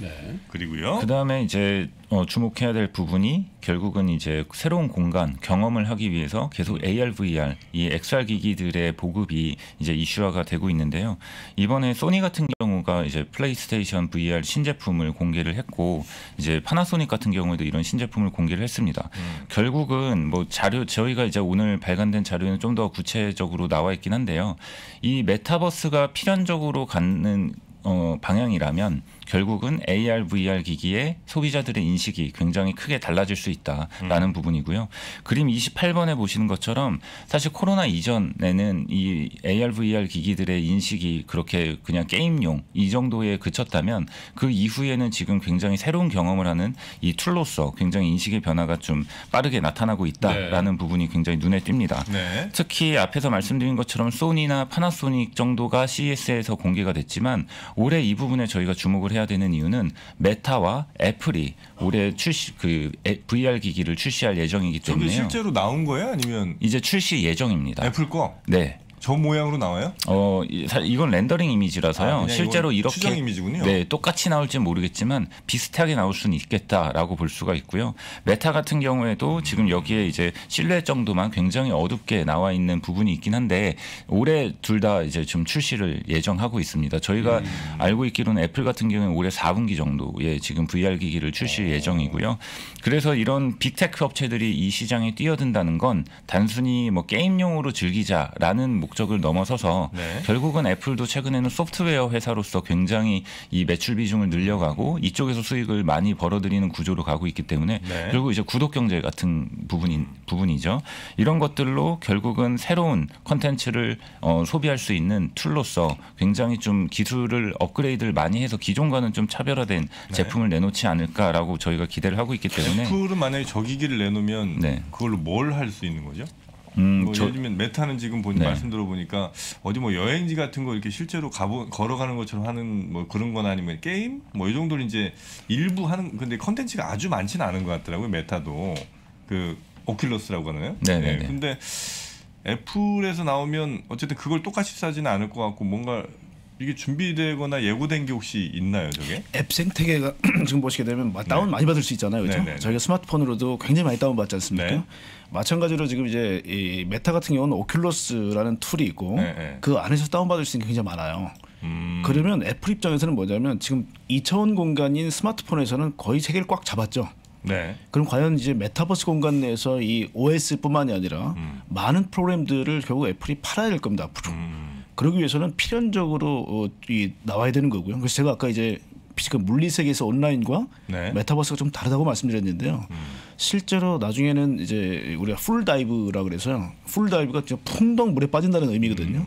네. 그리고요. 그다음에 이제 주목해야 될 부분이 결국은 이제 새로운 공간 경험을 하기 위해서 계속 AR, VR, 이 XR 기기들의 보급이 이제 이슈화가 되고 있는데요. 이번에 소니 같은 경우가 이제 플레이스테이션 VR 신제품을 공개를 했고, 이제 파나소닉 같은 경우에도 이런 신제품을 공개를 했습니다. 결국은 뭐 자료, 저희가 이제 오늘 발간된 자료는 좀 더 구체적으로 나와 있긴 한데요. 이 메타버스가 필연적으로 갖는 방향이라면 결국은 AR, VR 기기의 소비자들의 인식이 굉장히 크게 달라질 수 있다라는 부분이고요. 그림 28번에 보시는 것처럼 사실 코로나 이전에는 이 AR, VR 기기들의 인식이 그렇게 그냥 게임용 이 정도에 그쳤다면, 그 이후에는 지금 굉장히 새로운 경험을 하는 이 툴로서 굉장히 인식의 변화가 좀 빠르게 나타나고 있다라는 네. 부분이 굉장히 눈에 띕니다. 네. 특히 앞에서 말씀드린 것처럼 소니나 파나소닉 정도가 CES에서 공개가 됐지만, 올해 이 부분에 저희가 주목을 해야 되는 이유는 메타와 애플이 올해 VR 기기를 출시할 예정이기 때문에요. 저게 실제로 나온 거예요? 아니면 이제 출시 예정입니다. 애플 거? 네. 저 모양으로 나와요? 이건 렌더링 이미지라서요. 실제로 이렇게 추정 이미지군요. 네, 똑같이 나올지는 모르겠지만 비슷하게 나올 수는 있겠다라고 볼 수가 있고요. 메타 같은 경우에도 지금 여기에 이제 실루엣 정도만 굉장히 어둡게 나와 있는 부분이 있긴 한데 올해 둘 다 이제 좀 출시를 예정하고 있습니다. 저희가 알고 있기로는 애플 같은 경우는 올해 4분기 정도에 지금 VR 기기를 출시 예정이고요. 그래서 이런 빅테크 업체들이 이 시장에 뛰어든다는 건 단순히 뭐 게임용으로 즐기자라는 목적을 넘어서서 네. 결국은 애플도 최근에는 소프트웨어 회사로서 굉장히 이 매출 비중을 늘려가고 이쪽에서 수익을 많이 벌어들이는 구조로 가고 있기 때문에 네. 결국 이제 구독 경제 같은 부분이죠. 이런 것들로 결국은 새로운 콘텐츠를 소비할 수 있는 툴로서 굉장히 좀 기술을 업그레이드를 많이 해서 기존과는 좀 차별화된 네. 제품을 내놓지 않을까라고 저희가 기대를 하고 있기 때문에. 애플은 만약에 저 기기를 내놓으면 네. 그걸로 뭘 할 수 있는 거죠? 뭐 요즘엔 메타는 지금 네. 말씀 들어보니까 어디 뭐 여행지 같은 거 이렇게 실제로 걸어가는 것처럼 하는 뭐 그런 건 아니면 게임 뭐 이 정도로 이제 일부 하는, 근데 컨텐츠가 아주 많지는 않은 것 같더라고요. 메타도 그 오큘러스라고 하나요? 네네. 네. 근데 애플에서 나오면 어쨌든 그걸 똑같이 사지는 않을 것 같고, 뭔가 이게 준비되거나 예고된 게 혹시 있나요, 저게? 앱 생태계가 지금 보시게 되면 다운 네. 많이 받을 수 있잖아요, 그렇죠? 네네네. 저희가 스마트폰으로도 굉장히 많이 다운 받지 않습니까? 네. 마찬가지로 지금 이제 이 메타 같은 경우는 오큘러스라는 툴이 있고 네네. 그 안에서 다운 받을 수 있는 게 굉장히 많아요. 그러면 애플 입장에서는 뭐냐면 지금 2차원 공간인 스마트폰에서는 거의 세계를 꽉 잡았죠. 네. 그럼 과연 이제 메타버스 공간 내에서 이 OS뿐만이 아니라 많은 프로그램들을 결국 애플이 팔아야 될 겁니다, 앞으로. 그러기 위해서는 필연적으로 나와야 되는 거고요. 그래서 제가 아까 이제 그 물리세계에서 온라인과 네. 메타버스가 좀 다르다고 말씀드렸는데요. 실제로 나중에는 이제 우리가 풀다이브라고 그래서 풀다이브가 그냥 풍덩 물에 빠진다는 의미거든요.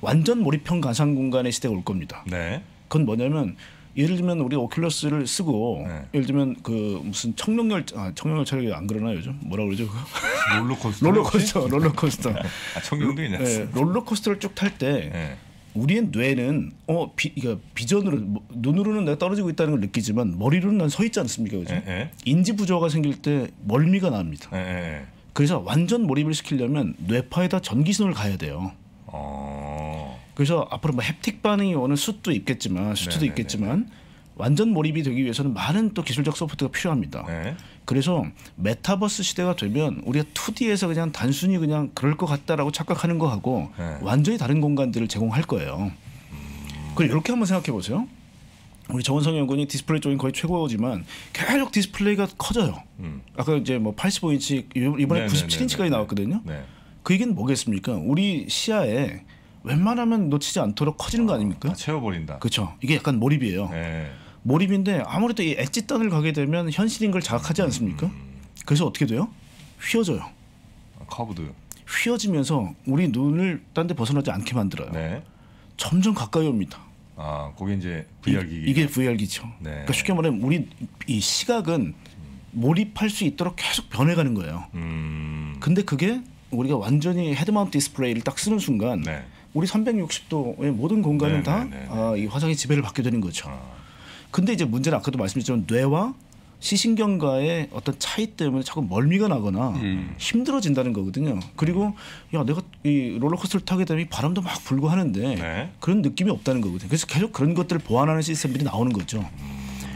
완전 몰입형 가상공간의 시대가 올 겁니다. 네. 그건 뭐냐면 예를 들면 우리가 오큘러스를 쓰고 네. 예를 들면 그 무슨 청룡열차를 안 그러나 요즘 뭐라고 그러죠? 롤러코스터. 아, 청룡도 있네. 네, 롤러코스터를 쭉 탈 때 네. 우리의 뇌는 비전으로 눈으로는 내가 떨어지고 있다는 걸 느끼지만 머리로는 난 서 있지 않습니까? 그죠? 인지 부조화가 생길 때 멀미가 납니다. 그래서 완전 몰입을 시키려면 뇌파에다 전기 신호를 가야 돼요. 그래서 앞으로 뭐 햅틱 반응이 오는 수트도 있겠지만 완전 몰입이 되기 위해서는 많은 또 기술적 소프트가 필요합니다. 네. 그래서 메타버스 시대가 되면 우리가 2D에서 그냥 단순히 그냥 그럴 것 같다라고 착각하는 거하고 네. 완전히 다른 공간들을 제공할 거예요. 그리고 이렇게 한번 생각해 보세요. 우리 정원석 연구원이 디스플레이 쪽이 거의 최고지만 계속 디스플레이가 커져요. 아까 이제 뭐 85인치 이번에 97인치까지 나왔거든요. 네. 그 얘기는 뭐겠습니까? 우리 시야에 웬만하면 놓치지 않도록 커지는 거 아닙니까? 채워버린다. 그렇죠. 이게 약간 몰입이에요. 네. 몰입인데 아무래도 이 엣지 단을 가게 되면 현실인 걸 자각하지 않습니까? 그래서 어떻게 돼요? 휘어져요. 커브드. 휘어지면서 우리 눈을 딴 데 벗어나지 않게 만들어요. 네. 점점 가까이 옵니다. 아, 그게 이제 VR기기. 이게 VR기죠. 네. 그러니까 쉽게 말하면 우리 이 시각은 몰입할 수 있도록 계속 변해가는 거예요. 근데 그게 우리가 완전히 헤드마운트 디스플레이를 딱 쓰는 순간 네. 우리 360도의 모든 공간은 다 이 화상의 지배를 받게 되는 거죠. 근데 이제 문제는 아까도 말씀드렸지만 뇌와 시신경과의 어떤 차이 때문에 자꾸 멀미가 나거나 힘들어진다는 거거든요. 그리고 야 내가 이 롤러코스터를 타게 되면 바람도 막 불고 하는데 네. 그런 느낌이 없다는 거거든요. 그래서 계속 그런 것들을 보완하는 시스템들이 나오는 거죠.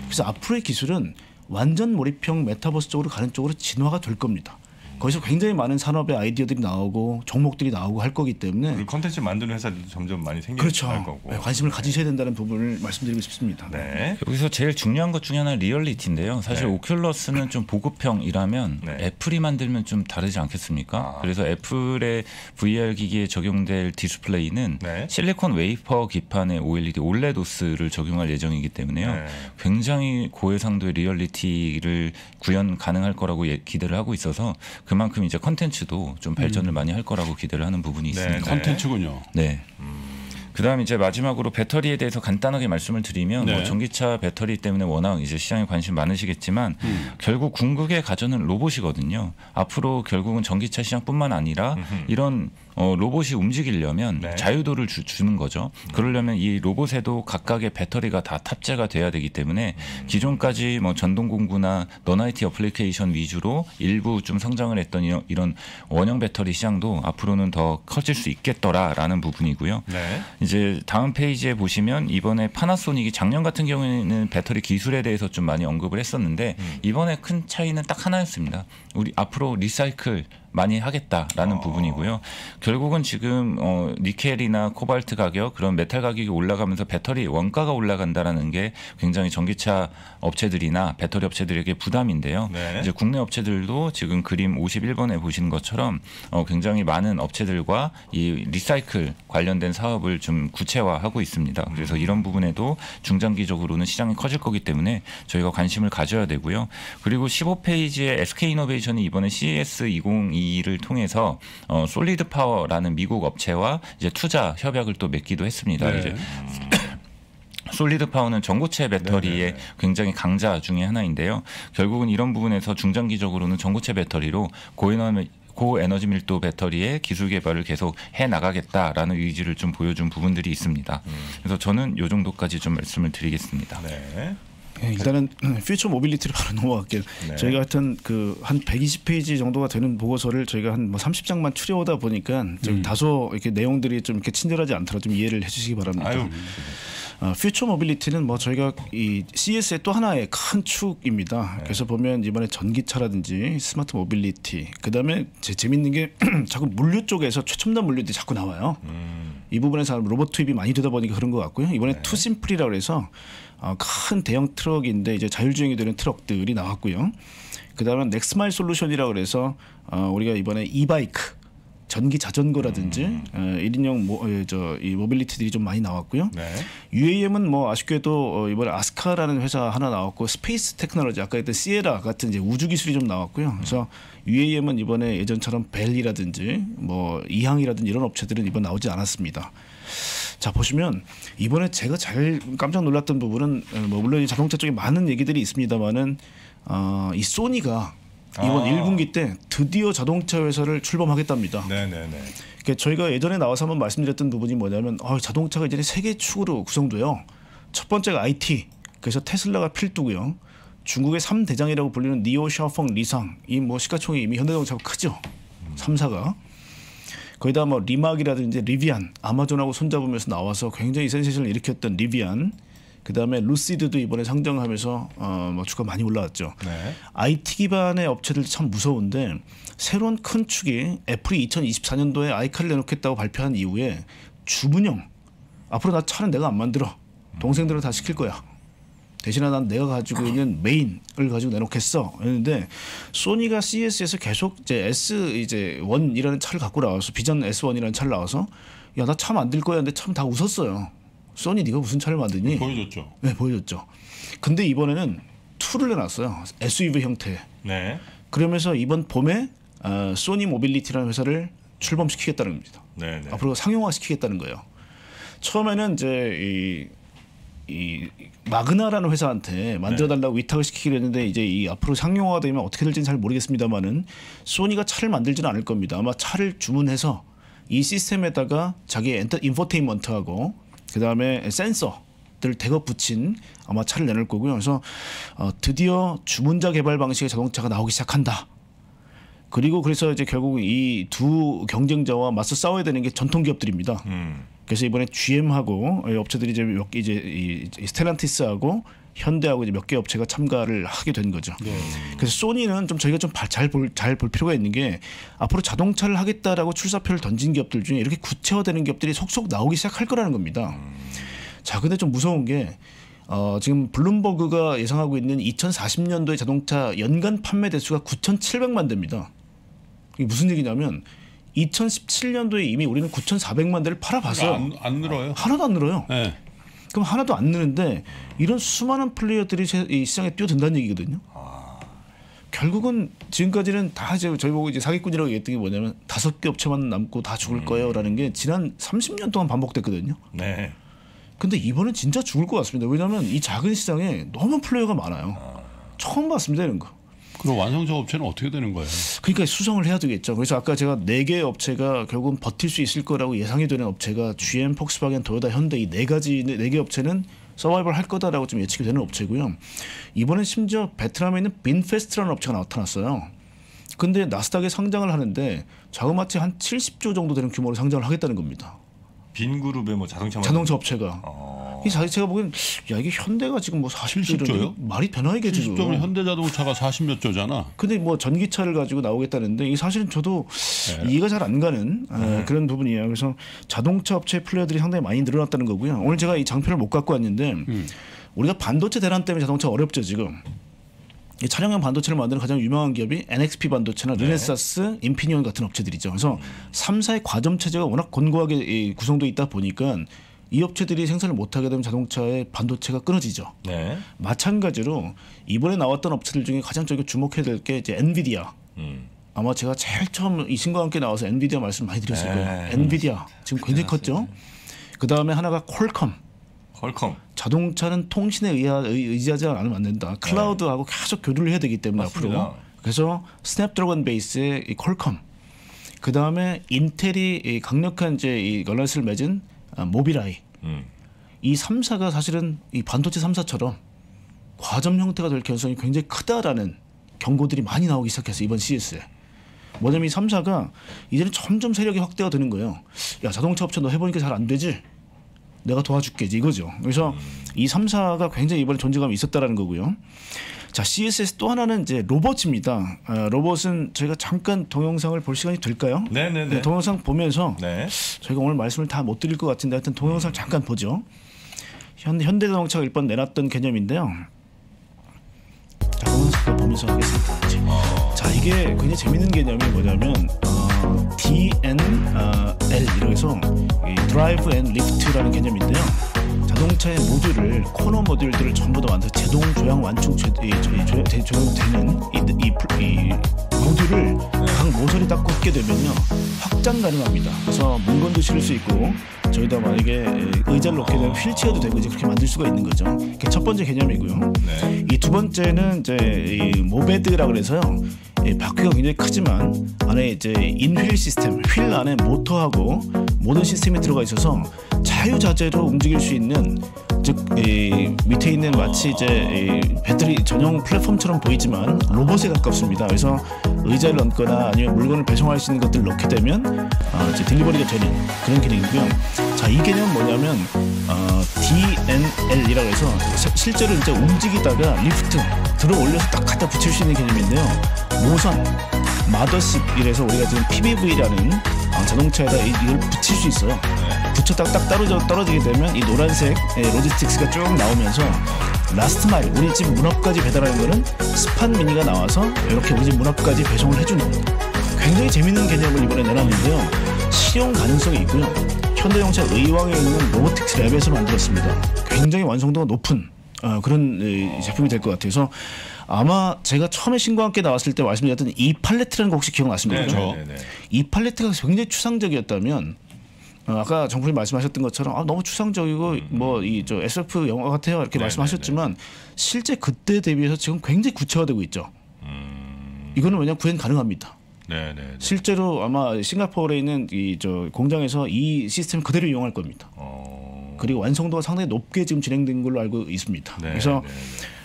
그래서 앞으로의 기술은 완전 몰입형 메타버스 쪽으로 가는 쪽으로 진화가 될 겁니다. 거기서 굉장히 많은 산업의 아이디어들이 나오고 종목들이 나오고 할 거기 때문에 콘텐츠 만드는 회사들도 점점 많이 생길 그렇죠. 거고 네, 관심을 가지셔야 된다는 부분을 말씀드리고 싶습니다. 네. 여기서 제일 중요한 것 중에 하나는 리얼리티인데요. 사실 네. 오큘러스는 좀 보급형이라면 네. 애플이 만들면 좀 다르지 않겠습니까? 그래서 애플의 VR 기기에 적용될 디스플레이는 네. 실리콘 웨이퍼 기판의 OLED, 올레드 OS를 적용할 예정이기 때문에요. 네. 굉장히 고해상도의 리얼리티를 구현 가능할 거라고 기대를 하고 있어서 그만큼 이제 컨텐츠도 좀 발전을 많이 할 거라고 기대를 하는 부분이 있습니다. 컨텐츠군요. 네. 그다음 이제 마지막으로 배터리에 대해서 간단하게 말씀을 드리면 네. 뭐 전기차 배터리 때문에 워낙 이제 시장에 관심 많으시겠지만 결국 궁극의 가전은 로봇이거든요. 앞으로 결국은 전기차 시장뿐만 아니라 이런 로봇이 움직이려면 네. 자유도를 주는 거죠. 그러려면 이 로봇에도 각각의 배터리가 다 탑재가 돼야 되기 때문에 기존까지 뭐 전동공구나 너나이티 어플리케이션 위주로 일부 좀 성장을 했던 이런 원형 배터리 시장도 앞으로는 더 커질 수 있겠더라라는 부분이고요. 네. 이제 다음 페이지에 보시면 이번에 파나소닉이 작년 같은 경우에는 배터리 기술에 대해서 좀 많이 언급을 했었는데 이번에 큰 차이는 딱 하나였습니다. 우리 앞으로 리사이클 많이 하겠다라는 부분이고요. 결국은 지금 니켈이나 코발트 가격 그런 메탈 가격이 올라가면서 배터리 원가가 올라간다라는 게 굉장히 전기차 업체들이나 배터리 업체들에게 부담인데요. 네. 이제 국내 업체들도 지금 그림 51번에 보시는 것처럼 굉장히 많은 업체들과 이 리사이클 관련된 사업을 좀 구체화하고 있습니다. 그래서 이런 부분에도 중장기적으로는 시장이 커질 거기 때문에 저희가 관심을 가져야 되고요. 그리고 15페이지에 SK이노베이션이 이번에 CES 2022 이를 통해서 솔리드 파워라는 미국 업체와 이제 투자 협약을 또 맺기도 했습니다. 네. 이제 솔리드 파워는 전고체 배터리의 굉장히 강자 중에 하나인데요. 결국은 이런 부분에서 중장기적으로는 전고체 배터리로 고에너지 밀도 배터리의 기술 개발을 계속 해나가겠다라는 의지를 좀 보여준 부분들이 있습니다. 그래서 저는 이 정도까지 좀 말씀을 드리겠습니다. 네. 일단은 퓨처 모빌리티를 바로 넘어갈게요. 네. 저희가 하여튼 그 한 120페이지 정도가 되는 보고서를 저희가 한 뭐 30장만 추려오다 보니까 좀 다소 이렇게 내용들이 좀 이렇게 친절하지 않더라 좀 이해를 해주시기 바랍니다. 퓨처 모빌리티는 뭐 저희가 이 CS의 또 하나의 큰 축입니다. 네. 그래서 보면 이번에 전기차라든지 스마트 모빌리티, 그다음에 제 재밌는 게 자꾸 물류 쪽에서 최첨단 물류들이 자꾸 나와요. 이 부분에서 로봇 투입이 많이 되다 보니까 그런 것 같고요. 이번에 네. 투심플이라고 해서 큰 대형 트럭인데 이제 자율주행이 되는 트럭들이 나왔고요. 그다음에 넥스마일 솔루션이라고 해서 우리가 이번에 이바이크 전기 자전거라든지 1인용 이 모빌리티들이 좀 많이 나왔고요. 네. UAM은 뭐 아쉽게도 이번에 아스카라는 회사 하나 나왔고, 스페이스 테크놀로지 아까 했던 시에라 같은 이제 우주 기술이 좀 나왔고요. 그래서 UAM은 이번에 예전처럼 벨이라든지 뭐 이항이라든지 이런 업체들은 이번 나오지 않았습니다. 자, 보시면 이번에 제가 제일 깜짝 놀랐던 부분은 뭐 물론 자동차 쪽에 많은 얘기들이 있습니다만은 이 소니가 이번 1분기 때 드디어 자동차 회사를 출범하겠답니다. 네네네. 그러니까 저희가 예전에 나와서 한번 말씀드렸던 부분이 뭐냐면 자동차가 이제 세 개 축으로 구성돼요. 첫 번째가 IT, 그래서 테슬라가 필두고요. 중국의 3대장이라고 불리는 니오, 샤오펑, 리상, 이 뭐 시가총액이 이미 현대자동차가 크죠. 3사가. 거기다 뭐 리막이라든지 리비안, 아마존하고 손잡으면서 나와서 굉장히 센세이션을 일으켰던 리비안. 그다음에 루시드도 이번에 상장하면서 뭐 주가 많이 올라왔죠. 네. IT 기반의 업체들 참 무서운데, 새로운 큰 축이 애플이 2024년도에 아이카를 내놓겠다고 발표한 이후에 주문형, 앞으로 나 차는 내가 안 만들어, 동생들은 다 시킬 거야, 대신에 난 내가 가지고 있는 메인을 가지고 내놓겠어 했는데, 소니가 CES에서 계속 이제 S1이라는 차를 갖고 나와서, 비전 S1이라는 차를 나와서 야 나 차 만들 거야 근데 참 다 웃었어요. 소니 네가 무슨 차를 만드니? 보여줬죠. 네, 보여줬죠. 근데 이번에는 2를 내놨어요. SUV 형태. 네. 그러면서 이번 봄에 소니 모빌리티라는 회사를 출범시키겠다는 겁니다. 네, 네. 앞으로 상용화시키겠다는 거예요. 처음에는 이제 이 마그나라는 회사한테 만들어달라고 네. 위탁을 시키기로 했는데, 이제 이 앞으로 상용화되면 어떻게 될지는 잘 모르겠습니다만은 소니가 차를 만들지는 않을 겁니다. 아마 차를 주문해서 이 시스템에다가 자기의 인포테인먼트하고 그다음에 센서들을 대거 붙인 아마 차를 내놓을 거고요. 그래서 드디어 주문자 개발 방식의 자동차가 나오기 시작한다. 그리고 그래서 이제 결국 이 두 경쟁자와 맞서 싸워야 되는 게 전통 기업들입니다. 그래서 이번에 GM하고 업체들이 이제 이 스텔란티스하고 현대하고 이제 몇 개 업체가 참가를 하게 된 거죠. 네. 그래서 소니는 좀 저희가 좀 잘 볼 필요가 있는 게, 앞으로 자동차를 하겠다라고 출사표를 던진 기업들 중에 이렇게 구체화되는 기업들이 속속 나오기 시작할 거라는 겁니다. 자, 근데 좀 무서운 게 지금 블룸버그가 예상하고 있는 2040년도에 자동차 연간 판매 대수가 9,700만 대입니다. 이게 무슨 얘기냐면 2017년도에 이미 우리는 9,400만 대를 팔아봤어요. 안 늘어요. 하나도 안 늘어요. 네. 그럼 하나도 안 느는데 이런 수많은 플레이어들이 이 시장에 뛰어든다는 얘기거든요. 결국은 지금까지는 다 이제 저희 보고 이제 사기꾼이라고 얘기했던 게 뭐냐면 5개 업체만 남고 다 죽을 거예요라는 게 지난 30년 동안 반복됐거든요. 네. 근데 이번엔 진짜 죽을 것 같습니다. 왜냐하면 이 작은 시장에 너무 플레이어가 많아요. 처음 봤습니다 이런 거. 그럼 완성차 업체는 어떻게 되는 거예요? 그러니까 수성을 해야 되겠죠. 그래서 아까 제가 4개의 업체가 결국은 버틸 수 있을 거라고 예상이 되는 업체가 GM, 폭스바겐, 도요타, 현대 이 4개 업체는 서바이벌 할 거다라고 좀 예측이 되는 업체고요. 이번엔 심지어 베트남에 있는 빈페스트라는 업체가 나타났어요. 근데 나스닥에 상장을 하는데 자그마치 한 70조 정도 되는 규모로 상장을 하겠다는 겁니다. 빈그룹의 뭐 자동차 업체가. 이 자체가 보기엔 야 이게 현대가 지금 뭐 40조요? 말이 되나 이게 지금. 70조면 현대자동차가 40몇 조잖아. 근데 뭐 전기차를 가지고 나오겠다는데 이 사실은 저도 네. 이해가 잘 안 가는 그런 부분이에요. 그래서 자동차 업체 플레이어들이 상당히 많이 늘어났다는 거고요. 오늘 제가 이 장표를 못 갖고 왔는데 우리가 반도체 대란 때문에 자동차 어렵죠 지금. 이 차량용 반도체를 만드는 가장 유명한 기업이 NXP 반도체나 르네사스, 네. 인피니온 같은 업체들이죠. 그래서 3사의 과점 체제가 워낙 견고하게 구성돼 있다 보니까 이 업체들이 생산을 못하게 되면 자동차의 반도체가 끊어지죠. 네. 마찬가지로 이번에 나왔던 업체들 중에 가장 저희가 주목해야 될 게 이제 엔비디아. 아마 제가 제일 처음 이 신과 함께 나와서 엔비디아 말씀 많이 드렸을 거예요. 엔비디아 지금 굉장히 컸죠. 그 다음에 하나가 퀄컴. 자동차는 통신에 의지하지 않으면 안 된다. 클라우드하고 계속 교류를 해야 되기 때문에 맞습니다. 앞으로. 그래서 스냅드래곤 베이스의 이 퀄컴. 그 다음에 인텔이 이 강력한 이제 이 밸런스를 맺은 모빌아이. 이 3사가 사실은 이 반도체 3사처럼 과점 형태가 될 가능성이 굉장히 크다라는 경고들이 많이 나오기 시작했어요. 이번 CS에. 뭐냐면 이 3사가 이제는 점점 세력이 확대가 되는 거예요. 야 자동차 업체 너 해보니까 잘 안 되지? 내가 도와줄게 이거죠. 그래서 이 3사가 굉장히 이번에 존재감이 있었다라는 거고요. 자, CSS 또 하나는 이제 로봇입니다. 로봇은 저희가 잠깐 동영상을 볼 시간이 될까요? 네네네. 동영상 보면서 네. 저희가 오늘 말씀을 다 못 드릴 것 같은데 하여튼 동영상 잠깐 보죠. 현대자동차가 일본 내놨던 개념인데요. 자, 동영상 보면서 하겠습니다. 자, 이게 굉장히 재밌는 개념이 뭐냐면 D&L 이라고 해서 드라이브 앤 리프트라는 개념인데요. 자동차의 모듈을 코너 모듈들을 전부 다 완성 제동 조향 완충 조향되는 이 모듈을 각 모서리 다 꽂게 되면요 확장 가능합니다. 그래서 물건도 실을 수 있고 저희가 만약에 의자를 놓게 되면 휠체어도 되고 이제 그렇게 만들 수가 있는 거죠. 그게 첫 번째 개념이고요. 네. 이 두 번째는 이제 이 모베드라고 해서요. 바퀴가 굉장히 크지만 안에 이제 인휠 시스템, 휠 안에 모터하고 모든 시스템이 들어가 있어서 자유자재로 움직일 수 있는, 즉 밑에 있는 마치 이제 배터리 전용 플랫폼처럼 보이지만 로봇에 가깝습니다. 그래서 의자를 얹거나 아니면 물건을 배송할 수 있는 것들을 넣게 되면 이제 딜리버리가 되는 그런 개념이고요. 자, 이 개념은 뭐냐면 D&L이라고 해서 실제로 이제 움직이다가 리프트 들어 올려서 딱 갖다 붙일 수 있는 개념인데요. 모선, 마더십 이래서 우리가 지금 PBV라는 자동차에다 이걸 붙일 수 있어요. 붙였다가 딱 떨어지게 되면 이 노란색 로지스틱스가 쭉 나오면서 라스트 마일, 우리 집 문 앞까지 배달하는 거는 스판 미니가 나와서 이렇게 우리 집 문 앞까지 배송을 해주는 굉장히 재밌는 개념을 이번에 내놨는데요. 실용 가능성이 있고요. 현대자동차 의왕에 있는 로보틱스 랩에서 만들었습니다. 굉장히 완성도가 높은 그런 제품이 될 것 같아요. 그래서 아마 제가 처음에 신과 함께 나왔을 때 말씀드렸던 이 팔레트라는 거 혹시 기억나십니까? 네. 이 팔레트가 굉장히 추상적이었다면 아까 정프님 말씀하셨던 것처럼 너무 추상적이고 뭐 이 저 SF 영화 같아요 이렇게 말씀하셨지만 실제 그때 대비해서 지금 굉장히 구체화되고 있죠. 이거는 왜냐 구현 가능합니다. 실제로 아마 싱가포르에 있는 이 저 공장에서 이 시스템 그대로 이용할 겁니다. 그리고 완성도가 상당히 높게 지금 진행된 걸로 알고 있습니다. 그래서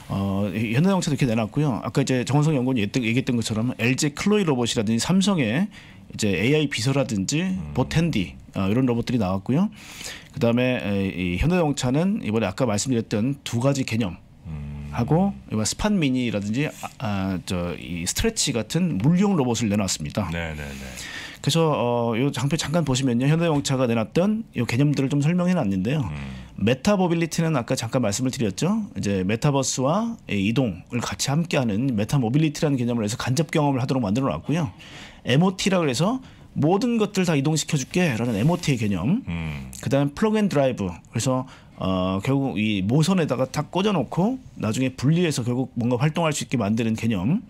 현대자동차도 이렇게 내놨고요. 아까 이제 정원석 연구원이 얘기했던 것처럼 LG 클로이 로봇이라든지 삼성의 이제 AI 비서라든지 보텐디 이런 로봇들이 나왔고요. 그 다음에 현대자동차는 이번에 아까 말씀드렸던 두 가지 개념 하고 이번 스판 미니라든지 이 스트레치 같은 물용 로봇을 내놨습니다. 그래서 이 장표 잠깐 보시면요, 현대자동차가 내놨던 이 개념들을 좀 설명해놨는데요. 메타 모빌리티는 아까 잠깐 말씀을 드렸죠. 이제 메타버스와 이동을 같이 함께하는 메타 모빌리티라는 개념을 해서 간접 경험을 하도록 만들어놨고요. MOT라고 해서 모든 것들 다 이동시켜줄게라는 MOT의 개념. 그다음 플러그 앤 드라이브. 그래서 결국 이 모선에다가 다 꽂아놓고 나중에 분리해서 결국 뭔가 활동할 수 있게 만드는 개념.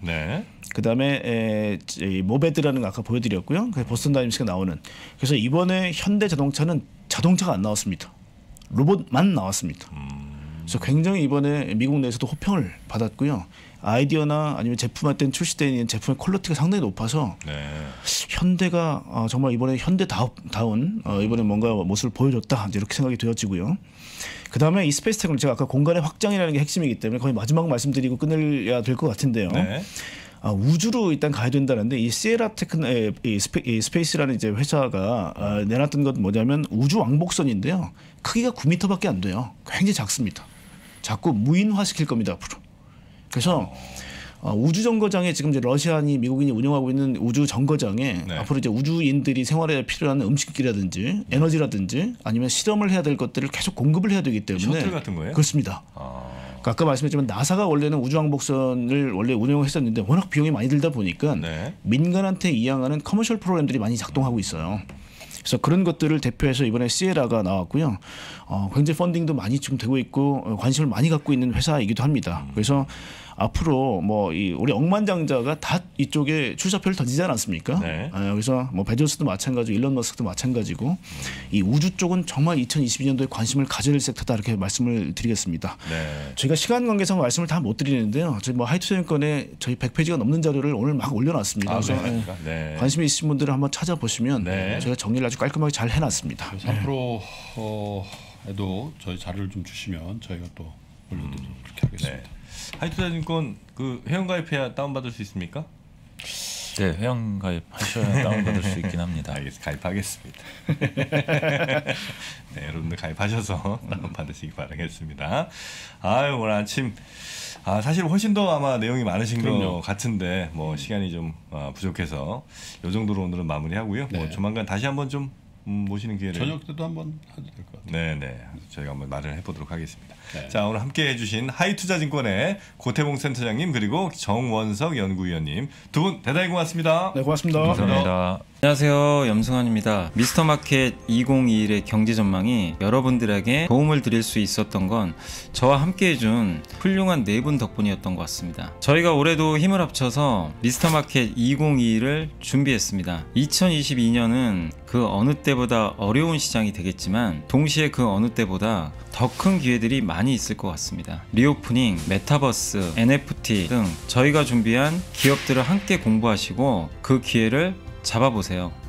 그다음에 모베드라는 거 아까 보여드렸고요. 보스턴 다이내믹스가 나오는. 그래서 이번에 현대자동차는 자동차가 안 나왔습니다. 로봇만 나왔습니다. 그래서 굉장히 이번에 미국 내에서도 호평을 받았고요. 아이디어나 아니면 제품할 때 출시되는 제품의 퀄리티가 상당히 높아서 현대가 정말 이번에 현대다운 이번에 뭔가 모습을 보여줬다 이제 이렇게 생각이 되어지고요. 그 다음에 이 스페이스 테크놀로지, 제가 아까 공간의 확장이라는 게 핵심이기 때문에 거의 마지막 말씀드리고 끝내야 될 것 같은데요. 우주로 일단 가야 된다는데 이 시에라 스페이스라는 이제 회사가 내놨던 건 뭐냐면 우주 왕복선인데요. 크기가 9m밖에 안 돼요. 굉장히 작습니다. 자꾸 무인화시킬 겁니다 앞으로. 그래서 우주 정거장에 지금 이제 러시아니 미국인이 운영하고 있는 우주 정거장에 앞으로 이제 우주인들이 생활에 필요한 음식이라든지 에너지라든지 아니면 실험을 해야 될 것들을 계속 공급을 해야 되기 때문에 셔틀 같은 거예요? 그렇습니다. 아까 말씀했지만 나사가 원래는 우주왕복선을 원래 운영했었는데 워낙 비용이 많이 들다 보니까 민간한테 이양하는 커머셜 프로그램들이 많이 작동하고 있어요. 그래서 그런 것들을 대표해서 이번에 시에라가 나왔고요. 굉장히 펀딩도 많이 지금 되고 있고 관심을 많이 갖고 있는 회사이기도 합니다. 그래서 앞으로 뭐 우리 억만장자가 다 이쪽에 출사표를 던지지 않았습니까? 그래서 뭐 베조스도 마찬가지고 일론 머스크도 마찬가지고 이 우주 쪽은 정말 2022년도에 관심을 가질 섹터다 이렇게 말씀을 드리겠습니다. 저희가 시간 관계상 말씀을 다 못 드리는데요. 저희 뭐 하이투자증권에 저희 100페이지가 넘는 자료를 오늘 막 올려놨습니다. 그래서 관심이 있으신 분들은 한번 찾아보시면 저희가 정리를 아주 깔끔하게 잘 해놨습니다. 앞으로 에도 저희 자료를 좀 주시면 저희가 또 올려드리도록 그렇게 하겠습니다. 하이투자증권 그 회원가입해야 다운받을 수 있습니까? 네, 회원가입하셔야 다운받을 수 있긴 합니다. 알겠습니다. 가입하겠습니다. 네, 여러분들 가입하셔서 다운받으시기 바라겠습니다. 아유, 오늘 아침 사실 훨씬 더 아마 내용이 많으신 것 같은데 시간이 좀 부족해서 이 정도로 오늘은 마무리하고요. 조만간 다시 한번 좀 모시는 기회를 저녁 때도 한번 해도 될 것 같아요. 저희가 한번 마련해 보도록 하겠습니다. 자, 오늘 함께 해주신 하이투자증권의 고태봉 센터장님 그리고 정원석 연구위원님 두 분 대단히 고맙습니다. 고맙습니다. 감사합니다. 안녕하세요, 염승환입니다. 미스터마켓 2021의 경제 전망이 여러분들에게 도움을 드릴 수 있었던 건 저와 함께 해준 훌륭한 네 분 덕분이었던 것 같습니다. 저희가 올해도 힘을 합쳐서 미스터마켓 2021을 준비했습니다. 2022년은 그 어느 때보다 어려운 시장이 되겠지만 동시에 그 어느 때보다 더 큰 기회들이 많이 있을 것 같습니다. 리오프닝, 메타버스, NFT 등 저희가 준비한 기업들을 함께 공부하시고 그 기회를 잡아보세요.